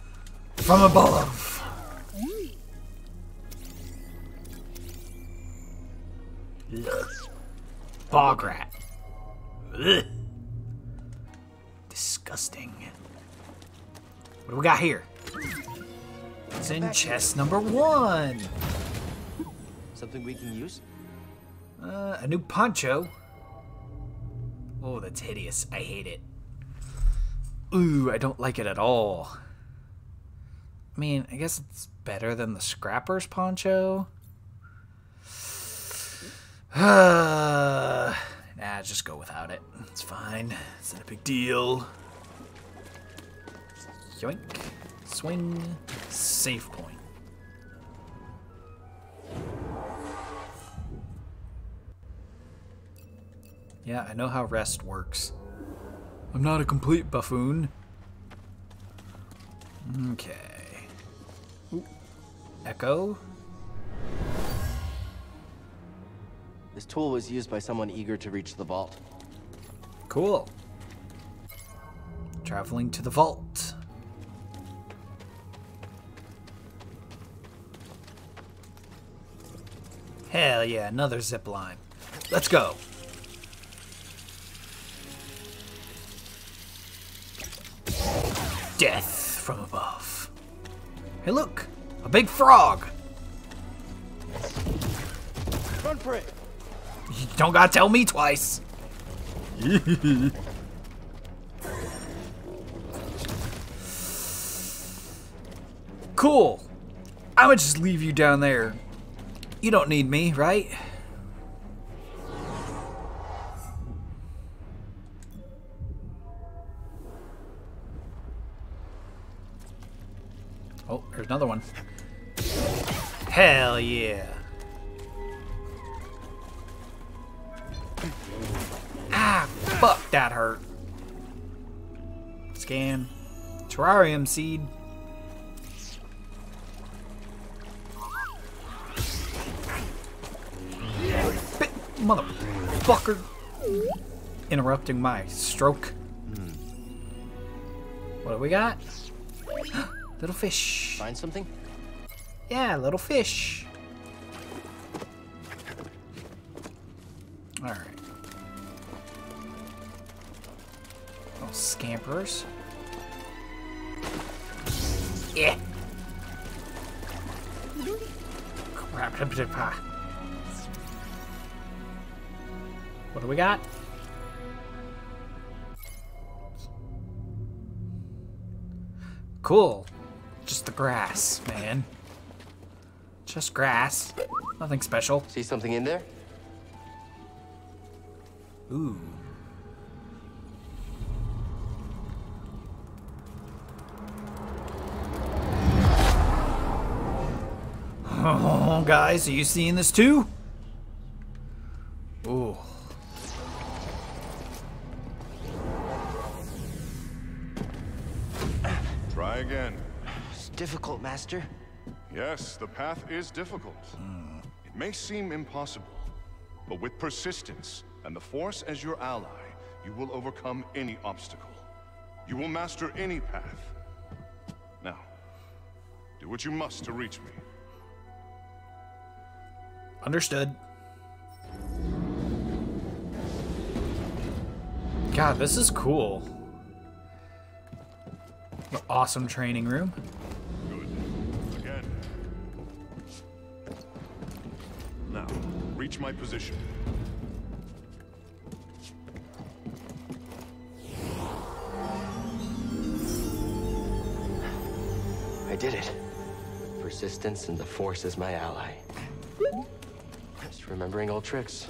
from above. Ugh. Bog rat. Ugh. Disgusting. What do we got here? It's in chest number one. Something we can use? Uh, a new poncho. Oh, that's hideous. I hate it. Ooh, I don't like it at all. I mean, I guess it's better than the Scrapper's poncho. Uh, nah, just go without it. It's fine. It's not a big deal. Yoink. Swing. Save point. Yeah, I know how rest works. I'm not a complete buffoon. Okay. Ooh. Echo. This tool was used by someone eager to reach the vault. Cool. Traveling to the vault. Hell yeah, another zip line. Let's go. Death from above. Hey, look! A big frog! Run for it! You don't gotta tell me twice! Cool! I'ma just leave you down there. You don't need me, right? Oh, here's another one. Hell yeah. Ah, fuck, that hurt. Scan. Terrarium seed. Bit, motherfucker. Interrupting my stroke. What do we got? Little fish. Find something? Yeah, little fish. Alright. Little scampers. Yeah. What do we got? Cool. Just the grass, man. Just grass. Nothing special. See something in there? Ooh. Oh, guys, are you seeing this too? Ooh. Try again. Difficult, Master? Yes, the path is difficult. Mm. It may seem impossible, but with persistence and the Force as your ally, you will overcome any obstacle. You will master any path. Now, do what you must to reach me. Understood. God, this is cool. An awesome training room. Good. Again. Now, reach my position. I did it. Persistence and the Force is my ally. Just remembering old tricks.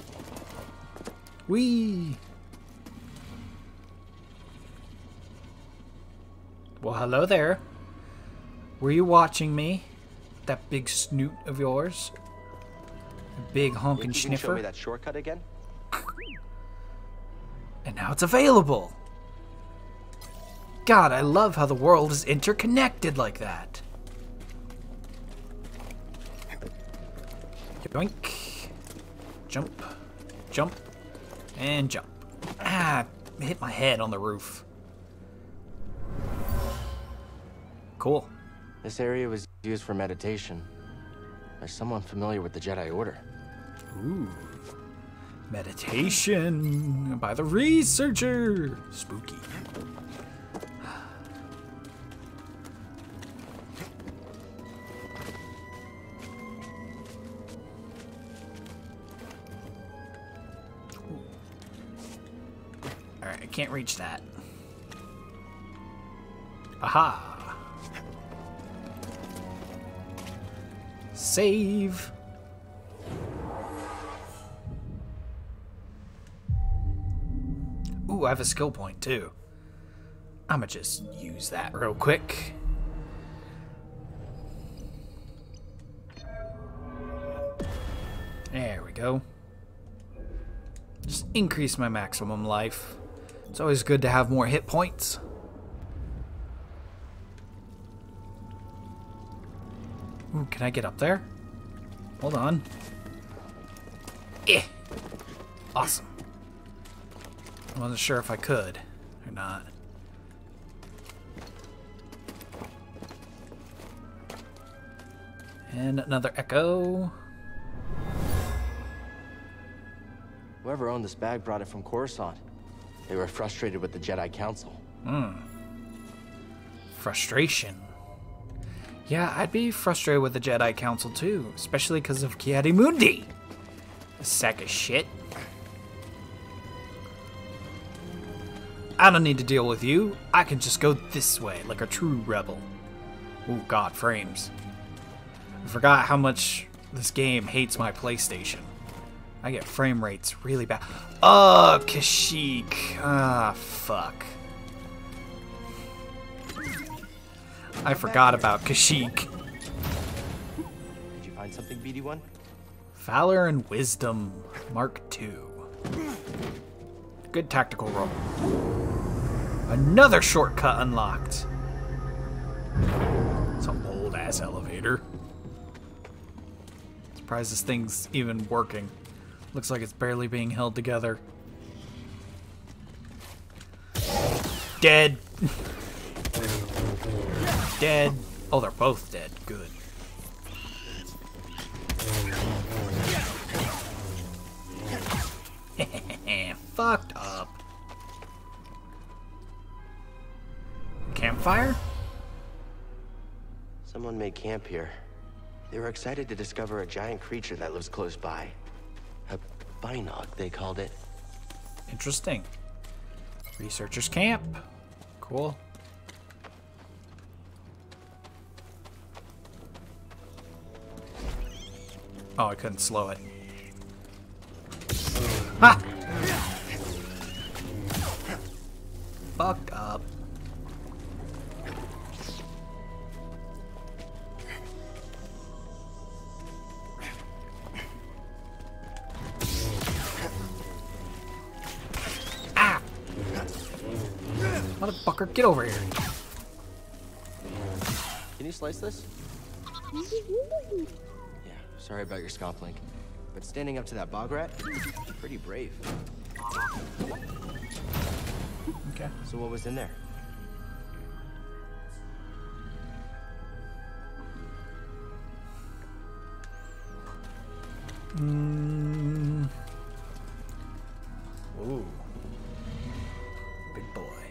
Whee! Well, hello there. Were you watching me? That big snoot of yours? A big honkin' sniffer? Can you show me that shortcut again? And now it's available! God, I love how the world is interconnected like that. Yoink. Jump. Jump. And jump. Ah, I hit my head on the roof. Cool. This area was used for meditation by someone familiar with the Jedi Order. Ooh. Meditation by the researcher. Spooky. All right, I can't reach that. Aha. Save. Ooh, I have a skill point too. I'ma just use that real quick. There we go. Just increase my maximum life. It's always good to have more hit points. Ooh, can I get up there? Hold on. Eh. Awesome. I wasn't sure if I could or not. And another echo. Whoever owned this bag brought it from Coruscant. They were frustrated with the Jedi Council. Hmm. Frustration. Yeah, I'd be frustrated with the Jedi Council too, especially because of Ki-Adi-Mundi! A sack of shit. I don't need to deal with you. I can just go this way, like a true rebel. Ooh, God, frames. I forgot how much this game hates my PlayStation. I get frame rates really bad. Oh, Kashyyyk. Ah, fuck. I forgot about Kashyyyk. Did you find something, B D one? Valor and Wisdom, Mark two. Good tactical roll. Another shortcut unlocked. It's an old-ass elevator. Surprised this thing's even working. Looks like it's barely being held together. Dead. Dead. Oh, they're both dead. Good. Fucked up. Campfire? Someone made camp here. They were excited to discover a giant creature that lives close by. A binog, they called it. Interesting. Researchers camp. Cool. Oh, I couldn't slow it. Ha! Fuck up. Ah! Motherfucker, get over here. Can you slice this? Sorry about your scomp link, but standing up to that bog rat, pretty brave. Okay. So what was in there? Mm. Ooh. Big boy.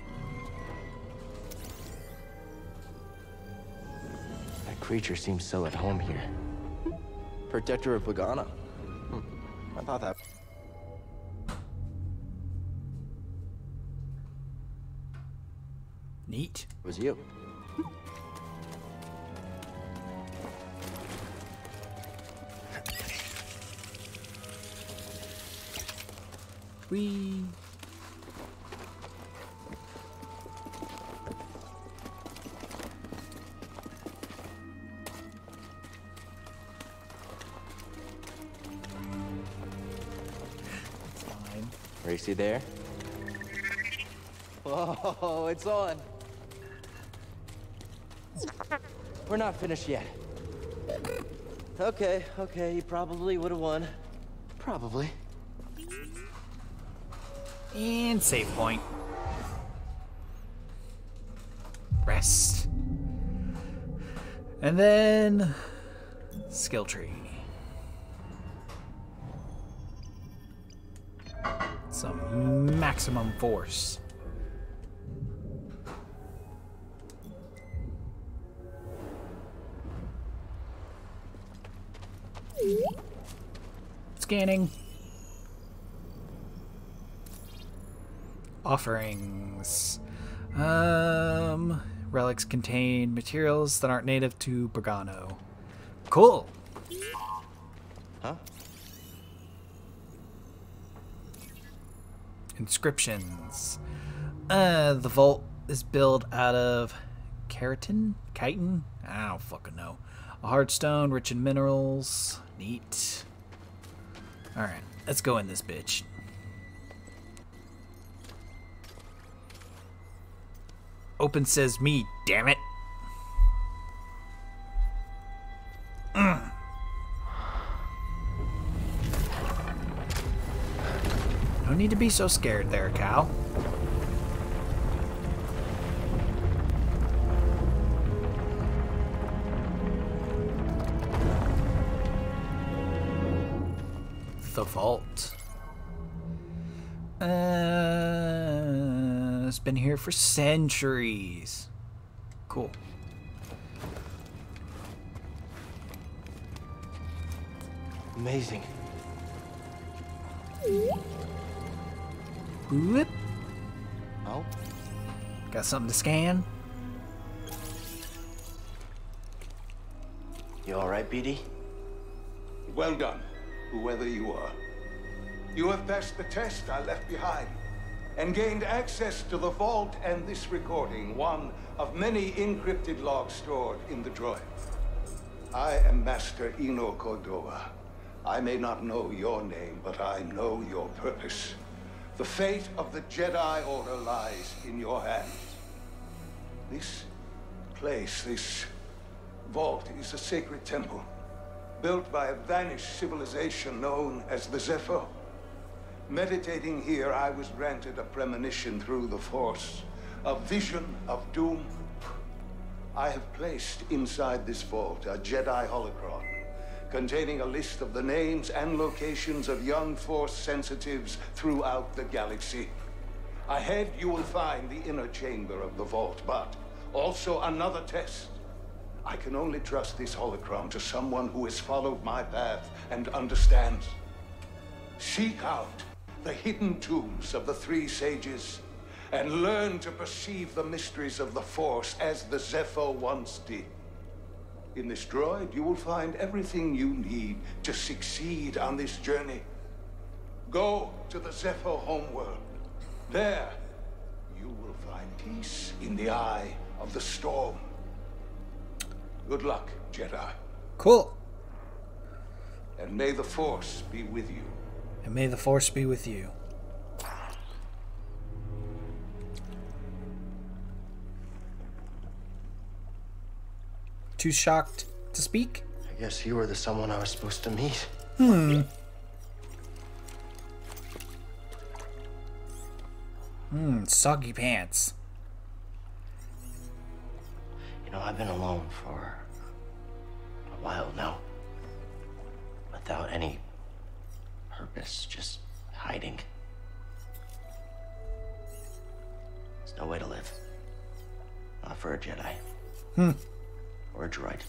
That creature seems so at home here. Protector of Bogano. Hmm. I thought that... Neat. It was you. Whee. It's fine. Racy there. Whoa, it's on. We're not finished yet. Okay, okay, he probably would have won. Probably. And save point. Rest. And then... skill tree. Some maximum force. Scanning. Offerings. Um, relics contain materials that aren't native to Bogano. Cool. Huh? Inscriptions. Uh, the vault is built out of keratin? Chitin? I don't fucking know. A hard stone rich in minerals. Neat. Alright, let's go in this bitch. Open says me, damn it. Mm. No need to be so scared there, Cal. The vault. Uh... It's been here for centuries. Cool. Amazing. Whoop. Oh. Got something to scan. You all right, B D? Well done, whoever you are. You have passed the test I left behind, and gained access to the vault and this recording, one of many encrypted logs stored in the droid. I am Master Eno Cordova. I may not know your name, but I know your purpose. The fate of the Jedi Order lies in your hands. This place, this vault, is a sacred temple, built by a vanished civilization known as the Zeffo. Meditating here, I was granted a premonition through the Force, a vision of doom. I have placed inside this vault a Jedi holocron containing a list of the names and locations of young Force sensitives throughout the galaxy. Ahead, you will find the inner chamber of the vault, but also another test. I can only trust this holocron to someone who has followed my path and understands. Seek out the hidden tombs of the three sages, and learn to perceive the mysteries of the Force as the Zeffo once did. In this droid, you will find everything you need to succeed on this journey. Go to the Zeffo homeworld. There, you will find peace in the eye of the storm. Good luck, Jedi. Cool. And may the Force be with you. And may the Force be with you. Too shocked to speak? I guess you were the someone I was supposed to meet. Hmm. Hmm, soggy pants. You know, I've been alone for a while now. Without any purpose, just hiding. There's no way to live. Not for a Jedi. Hmm. Or a droid.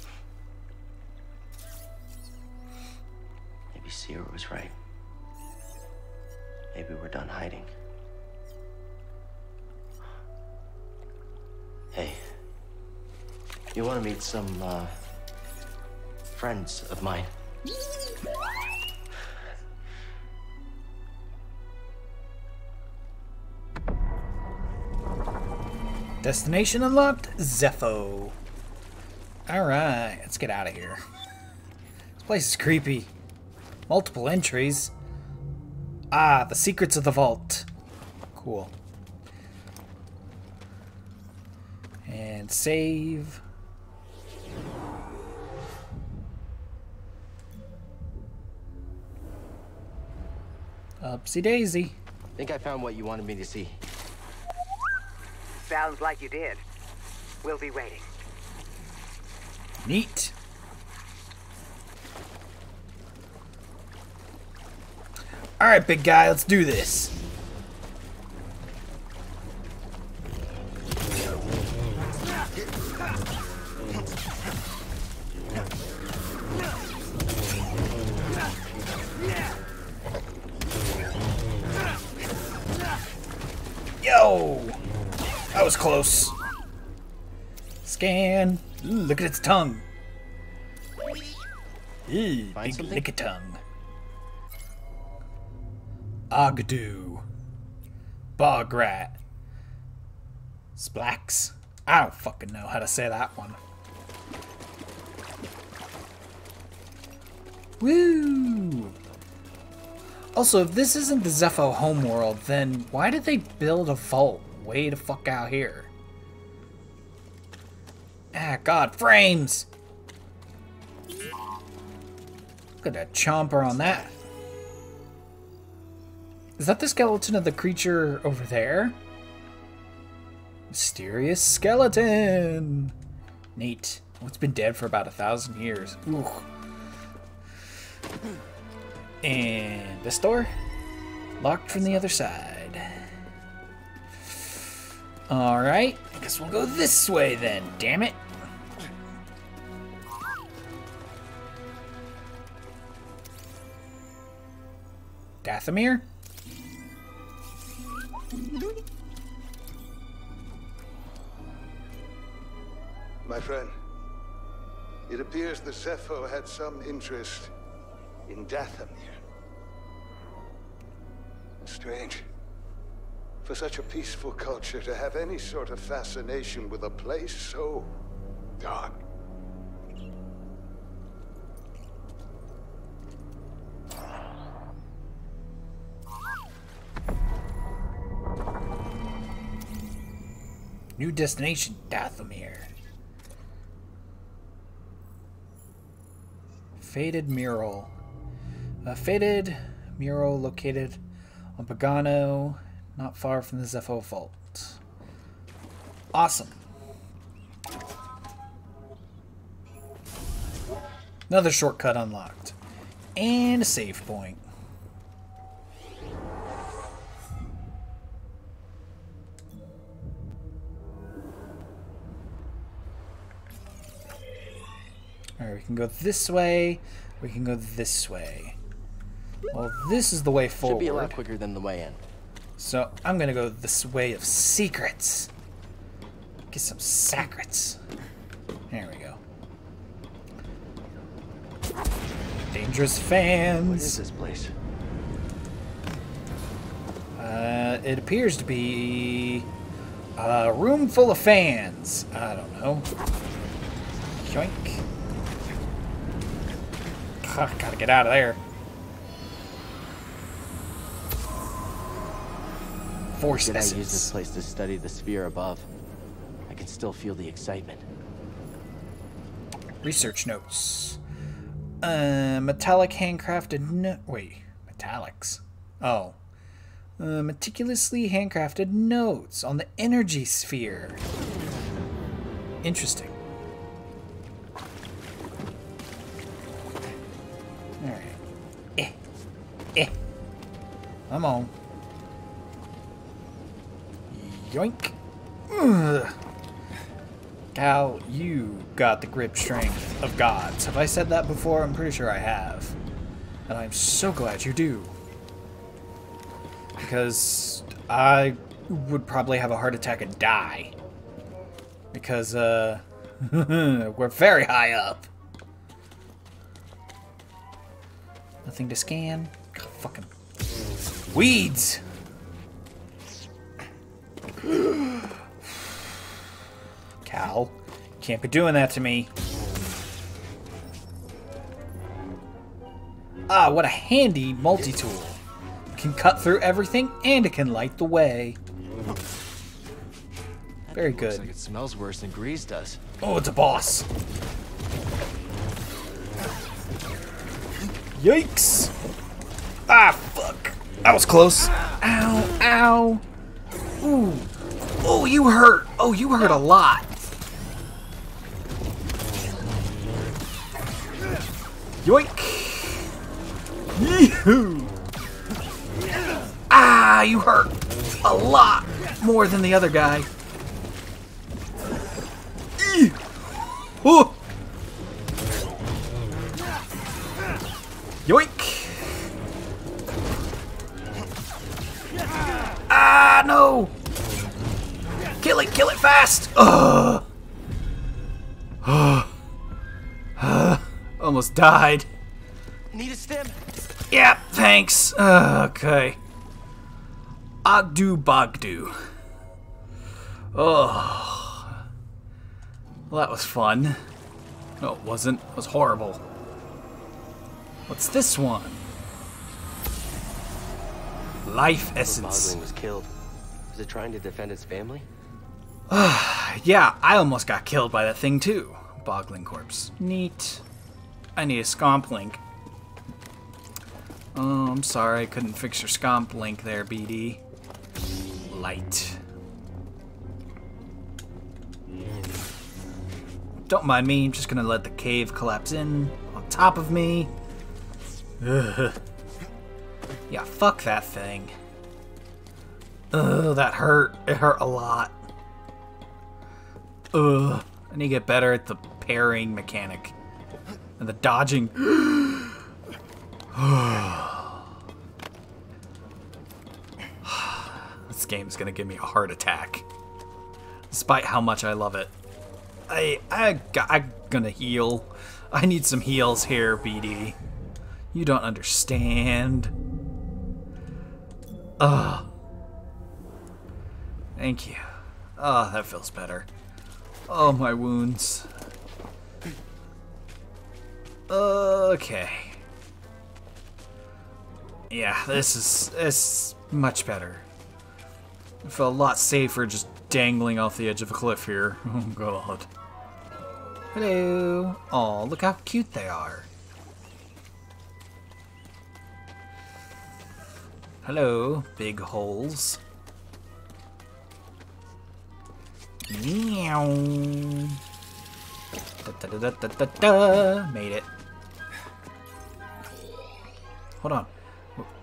Maybe Cere was right. Maybe we're done hiding. Hey, you want to meet some uh, friends of mine? Destination unlocked, Zeffo. Alright, let's get out of here. This place is creepy. Multiple entries. Ah, the secrets of the vault. Cool. And save. Upsy daisy. I think I found what you wanted me to see. Sounds like you did. We'll be waiting. Neat. All right, big guy, let's do this. Yo! That was close. Scan. Ooh, look at its tongue. Ooh, big lick-a-tongue. Ogdoo. Bog rat. Splax. I don't fucking know how to say that one. Woo! Also, if this isn't the Zeffo homeworld, then why did they build a vault way the fuck out here? Ah, God, frames! Look at that chomper on that. Is that the skeleton of the creature over there? Mysterious skeleton! Neat. Well, it's been dead for about a thousand years. Ooh. And this door? Locked from the other side. Alright, I guess we'll go this way then, damn it. Dathomir? My friend, it appears the Zeffo had some interest in Dathomir. It's strange for such a peaceful culture to have any sort of fascination with a place so dark. New destination, Dathomir. Faded mural. A faded mural located on Bogano, not far from the Zeffo Vault. Awesome. Another shortcut unlocked. And a save point. Alright, we can go this way. We can go this way. Well, this is the way forward. Should be a lot quicker than the way in. So I'm gonna go this way of secrets. Get some secrets. There we go. Dangerous fans. What is this place? Uh, it appears to be a room full of fans. I don't know. Yoink. Oh, gotta get out of there. Force essence. I use this place to study the sphere above. I can still feel the excitement. Research notes. Uh, metallic handcrafted. No wait, metallics. Oh, uh, meticulously handcrafted notes on the energy sphere. Interesting. Eh. Come on. Yoink. Ugh. Cal, you got the grip strength of gods. Have I said that before? I'm pretty sure I have. And I'm so glad you do. Because I would probably have a heart attack and die. Because, uh, we're very high up. Nothing to scan. God, fucking weeds! Cal, can't be doing that to me. Ah, what a handy multi-tool. It can cut through everything and it can light the way. Very good. Looks like it smells worse than Greez does. Oh, it's a boss. Yikes! Ah, fuck! That was close. Ow, ow. Ooh. Oh, you hurt. Oh, you hurt a lot. Yoink! Yee-hoo! Ah, you hurt a lot more than the other guy. Oh! Yoink! Ah, no! Kill it, kill it fast! Ugh! Ugh. Ugh. Almost died. Need a stim? Yeah, thanks. Uh, okay. Ogdu Bogdu. Oh. Well, that was fun. No, it wasn't. It was horrible. What's this one? Life essence. Was killed. Was it trying to defend its family? Yeah, I almost got killed by that thing too. Boggling corpse. Neat. I need a scomp link. Oh, I'm sorry. I couldn't fix your scomp link there, B D. Light. Don't mind me, I'm just gonna let the cave collapse in on top of me. Ugh. Yeah, fuck that thing. Ugh, that hurt. It hurt a lot. Ugh. I need to get better at the parrying mechanic. And the dodging. This game's gonna give me a heart attack. Despite how much I love it. I, I, I'm gonna heal. I need some heals here, B D. You don't understand. Ugh. Thank you. Oh, that feels better. Oh, my wounds. Okay. Yeah, this is this much better. I feel a lot safer just dangling off the edge of a cliff here. Oh, God. Hello. Aw, look how cute they are. Hello, big holes. Meow. Da, da, da, da, da, da. Made it. Hold on.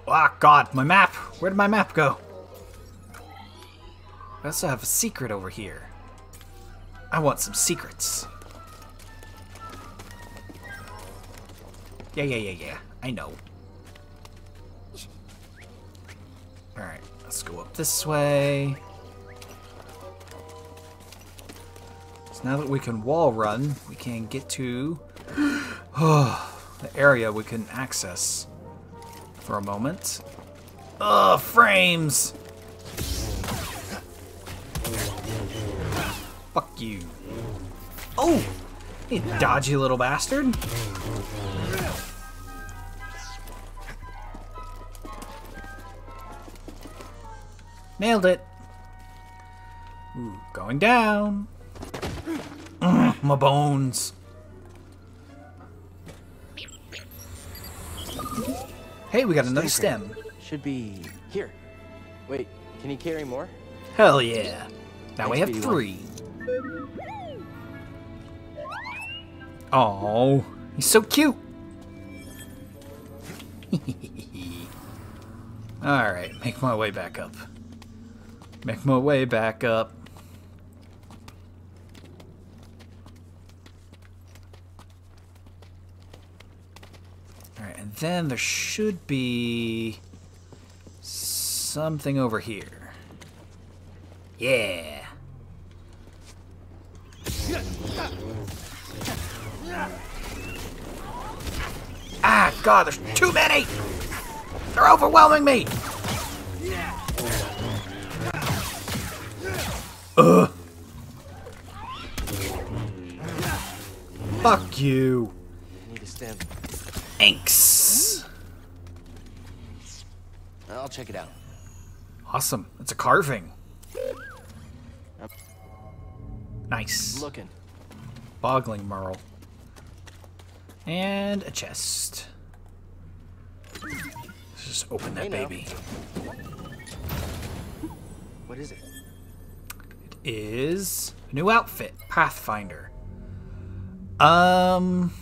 Ah, God, my map. Where did my map go? I also have a secret over here. I want some secrets. Yeah, yeah, yeah, yeah. I know. Alright, let's go up this way. So now that we can wall run, we can get to oh, the area we couldn't access for a moment. Ugh, frames! Fuck you. Oh! You dodgy little bastard. Nailed it. Ooh, going down. Mm, my bones. Hey, we got another stem. Should be here. Wait, can you carry more? Hell yeah. Now we have three. Oh, he's so cute. Alright, make my way back up. Make my way back up. Alright, and then there should be something over here. Yeah! Ah, God, there's too many! They're overwhelming me! Ugh. Fuck you. Thanks. I'll check it out. Awesome. It's a carving. Nice. Looking. Boggling Merle. And a chest. Let's just open that baby. What is it? It is a new outfit, Pathfinder. Um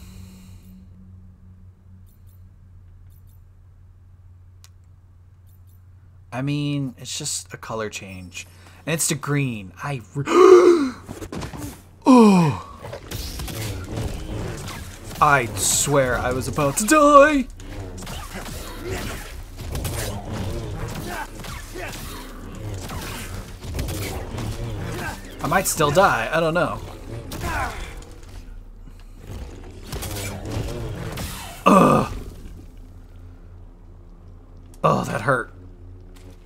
I mean, it's just a color change. And it's to green. I Oh, I swear I was about to die. I might still die. I don't know. Ugh. Oh, that hurt.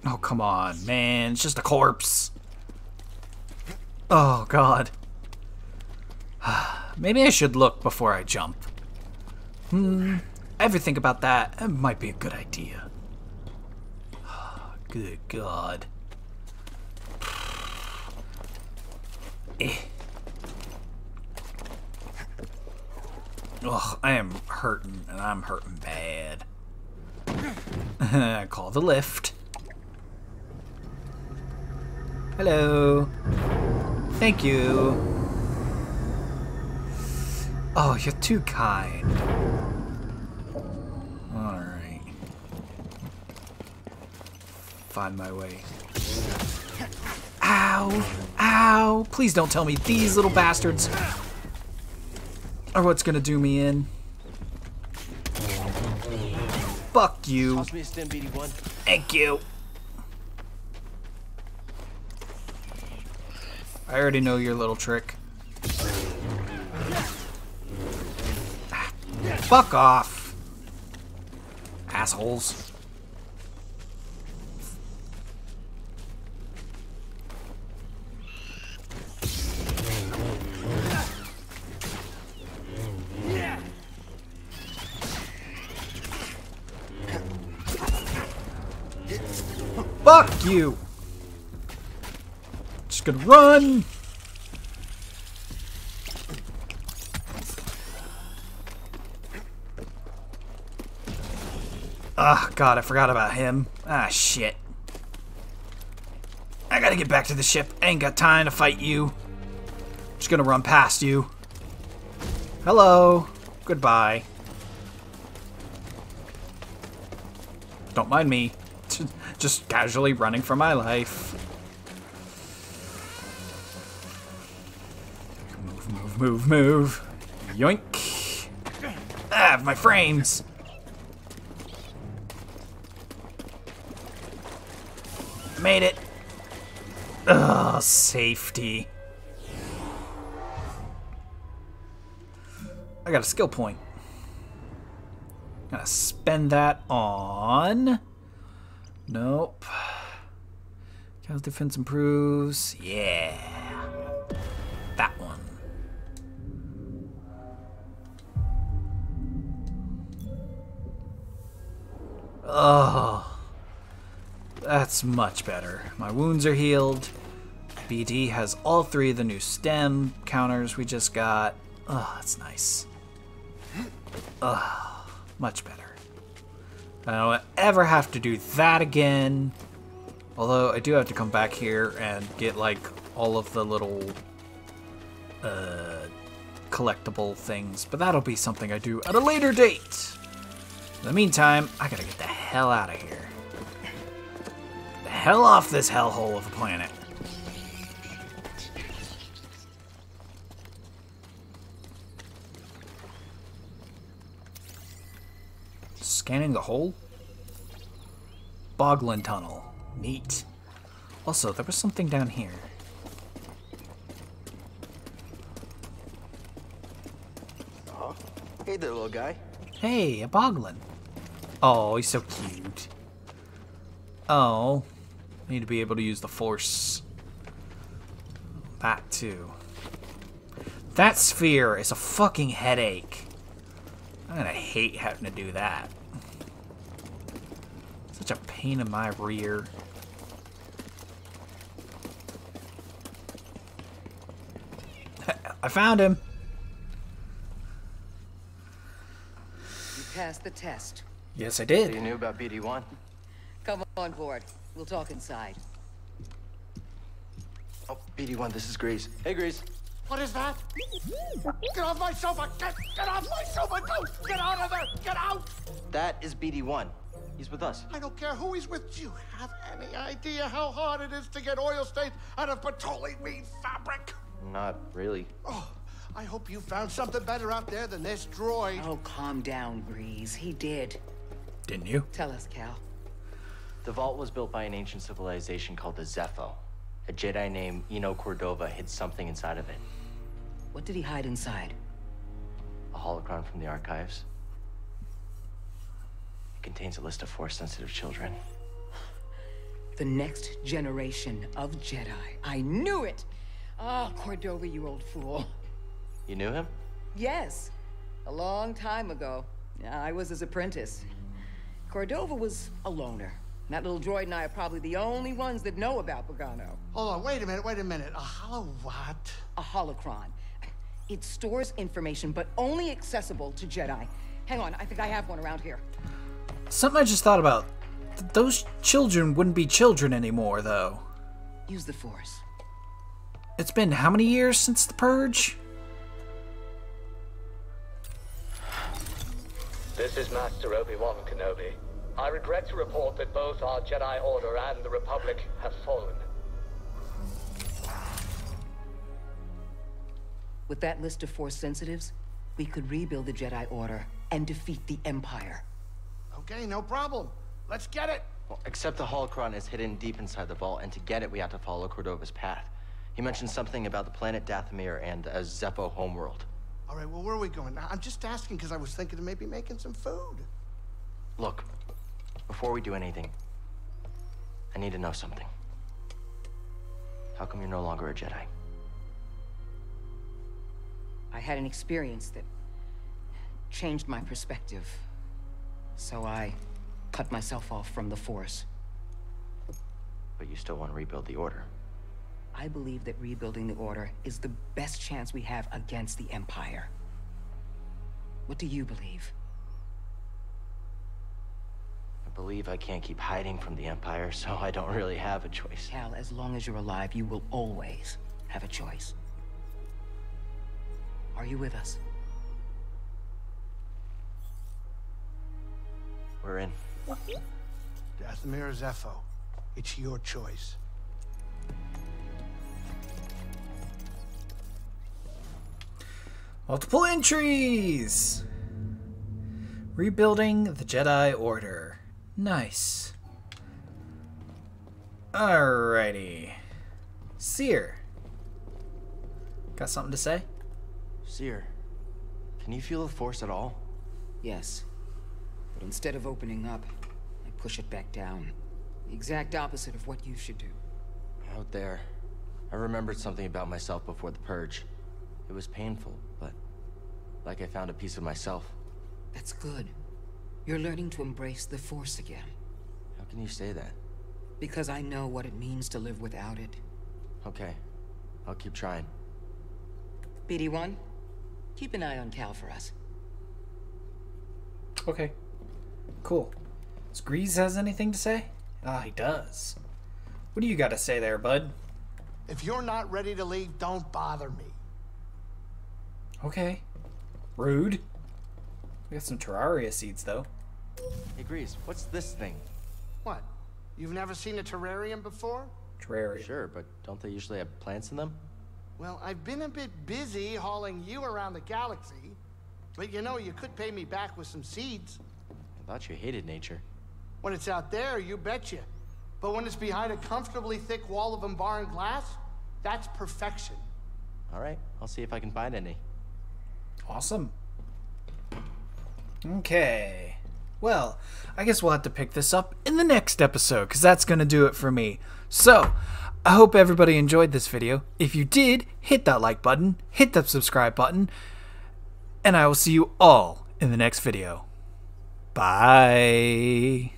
Oh, come on, man. It's just a corpse. Oh, God. Maybe I should look before I jump. Hmm. Everything about that, that might be a good idea. Good God. Eh. Ugh, I am hurting, and I'm hurting bad. Call the lift. Hello. Thank you. Oh, you're too kind. Alright. Find my way. Ow! Ow! Please don't tell me these little bastards are what's gonna do me in. Fuck you. Thank you. I already know your little trick. Fuck off, assholes. Fuck you. Just gonna run. Ah, oh, God, I forgot about him. Ah, shit. I gotta get back to the ship. I ain't got time to fight you. I'm just gonna run past you. Hello. Goodbye. Don't mind me. Just casually running for my life. Move, move, move, move. Yoink. Ah, my frames. Made it. Ugh, safety. I got a skill point. Gonna spend that on. Nope. Cal defense improves. Yeah. That one. Ugh. That's much better. My wounds are healed. B D has all three of the new stem counters we just got. Oh, that's nice. Oh, much better. I don't ever have to do that again. Although I do have to come back here and get like all of the little uh, collectible things. But that'll be something I do at a later date. In the meantime, I gotta get the hell out of here. hell off this hellhole of a planet. Scanning the hole? Boglin Tunnel. Neat. Also, there was something down here. Oh, hey there, little guy. Hey, a Boglin. Oh, he's so cute. Oh, I need to be able to use the Force. That, too. That sphere is a fucking headache. I'm gonna hate having to do that. Such a pain in my rear. I found him. You passed the test. Yes, I did. So you knew about B D one? Come on board. We'll talk inside. Oh, B D one, this is Greez. Hey, Greez. What is that? Get off my sofa! Get, get off my sofa! Don't get out of there! Get out! That is B D one. He's with us. I don't care who he's with. Do you have any idea how hard it is to get oil stains out of petroleum meat fabric? Not really. Oh, I hope you found something better out there than this droid. Oh, calm down, Greez. He did. Didn't you? Tell us, Cal. The vault was built by an ancient civilization called the Zeffo. A Jedi named Eno Cordova hid something inside of it. What did he hide inside? A holocron from the archives. It contains a list of Force-sensitive children. The next generation of Jedi. I knew it! Ah, oh, Cordova, you old fool. You knew him? Yes. A long time ago. I was his apprentice. Cordova was a loner. That little droid and I are probably the only ones that know about Bogano. Hold on, wait a minute, wait a minute. A holo what? A holocron. It stores information, but only accessible to Jedi. Hang on, I think I have one around here. Something I just thought about. Th those children wouldn't be children anymore, though. Use the Force. It's been how many years since the Purge? This is Master Obi-Wan Kenobi. I regret to report that both our Jedi Order and the Republic have fallen. With that list of Force sensitives, we could rebuild the Jedi Order and defeat the Empire. Okay, no problem. Let's get it! Well, except the holocron is hidden deep inside the vault, and to get it, we have to follow Cordova's path. He mentioned something about the planet Dathomir and a Zeffo homeworld. All right, well, where are we going? I'm just asking because I was thinking of maybe making some food. Look. Before we do anything, I need to know something. How come you're no longer a Jedi? I had an experience that changed my perspective. So I cut myself off from the Force. But you still want to rebuild the Order. I believe that rebuilding the Order is the best chance we have against the Empire. What do you believe? I believe I can't keep hiding from the Empire, so I don't really have a choice. Cal, as long as you're alive, you will always have a choice. Are you with us? We're in. Dathomir Zeffo, it's your choice. Multiple entries! Rebuilding the Jedi Order. Nice. Alrighty. Cere. Got something to say? Cere, can you feel the Force at all? Yes. But instead of opening up, I push it back down. The exact opposite of what you should do. Out there, I remembered something about myself before the Purge. It was painful, but like I found a piece of myself. That's good. You're learning to embrace the Force again. How can you say that? Because I know what it means to live without it. Okay. I'll keep trying. B D one, keep an eye on Cal for us. Okay. Cool. Does Greez has anything to say? Ah, he does. What do you got to say there, bud? If you're not ready to leave, don't bother me. Okay. Rude. We got some Terraria seeds, though. Hey, Greez, what's this thing? What? You've never seen a terrarium before? Terrarium. Sure, but don't they usually have plants in them? Well, I've been a bit busy hauling you around the galaxy. But you know, you could pay me back with some seeds. I thought you hated nature. When it's out there, you betcha. But when it's behind a comfortably thick wall of embarring glass, that's perfection. All right, I'll see if I can find any. Awesome. Okay. Well, I guess we'll have to pick this up in the next episode, because that's going to do it for me. So, I hope everybody enjoyed this video. If you did, hit that like button, hit that subscribe button, and I will see you all in the next video. Bye.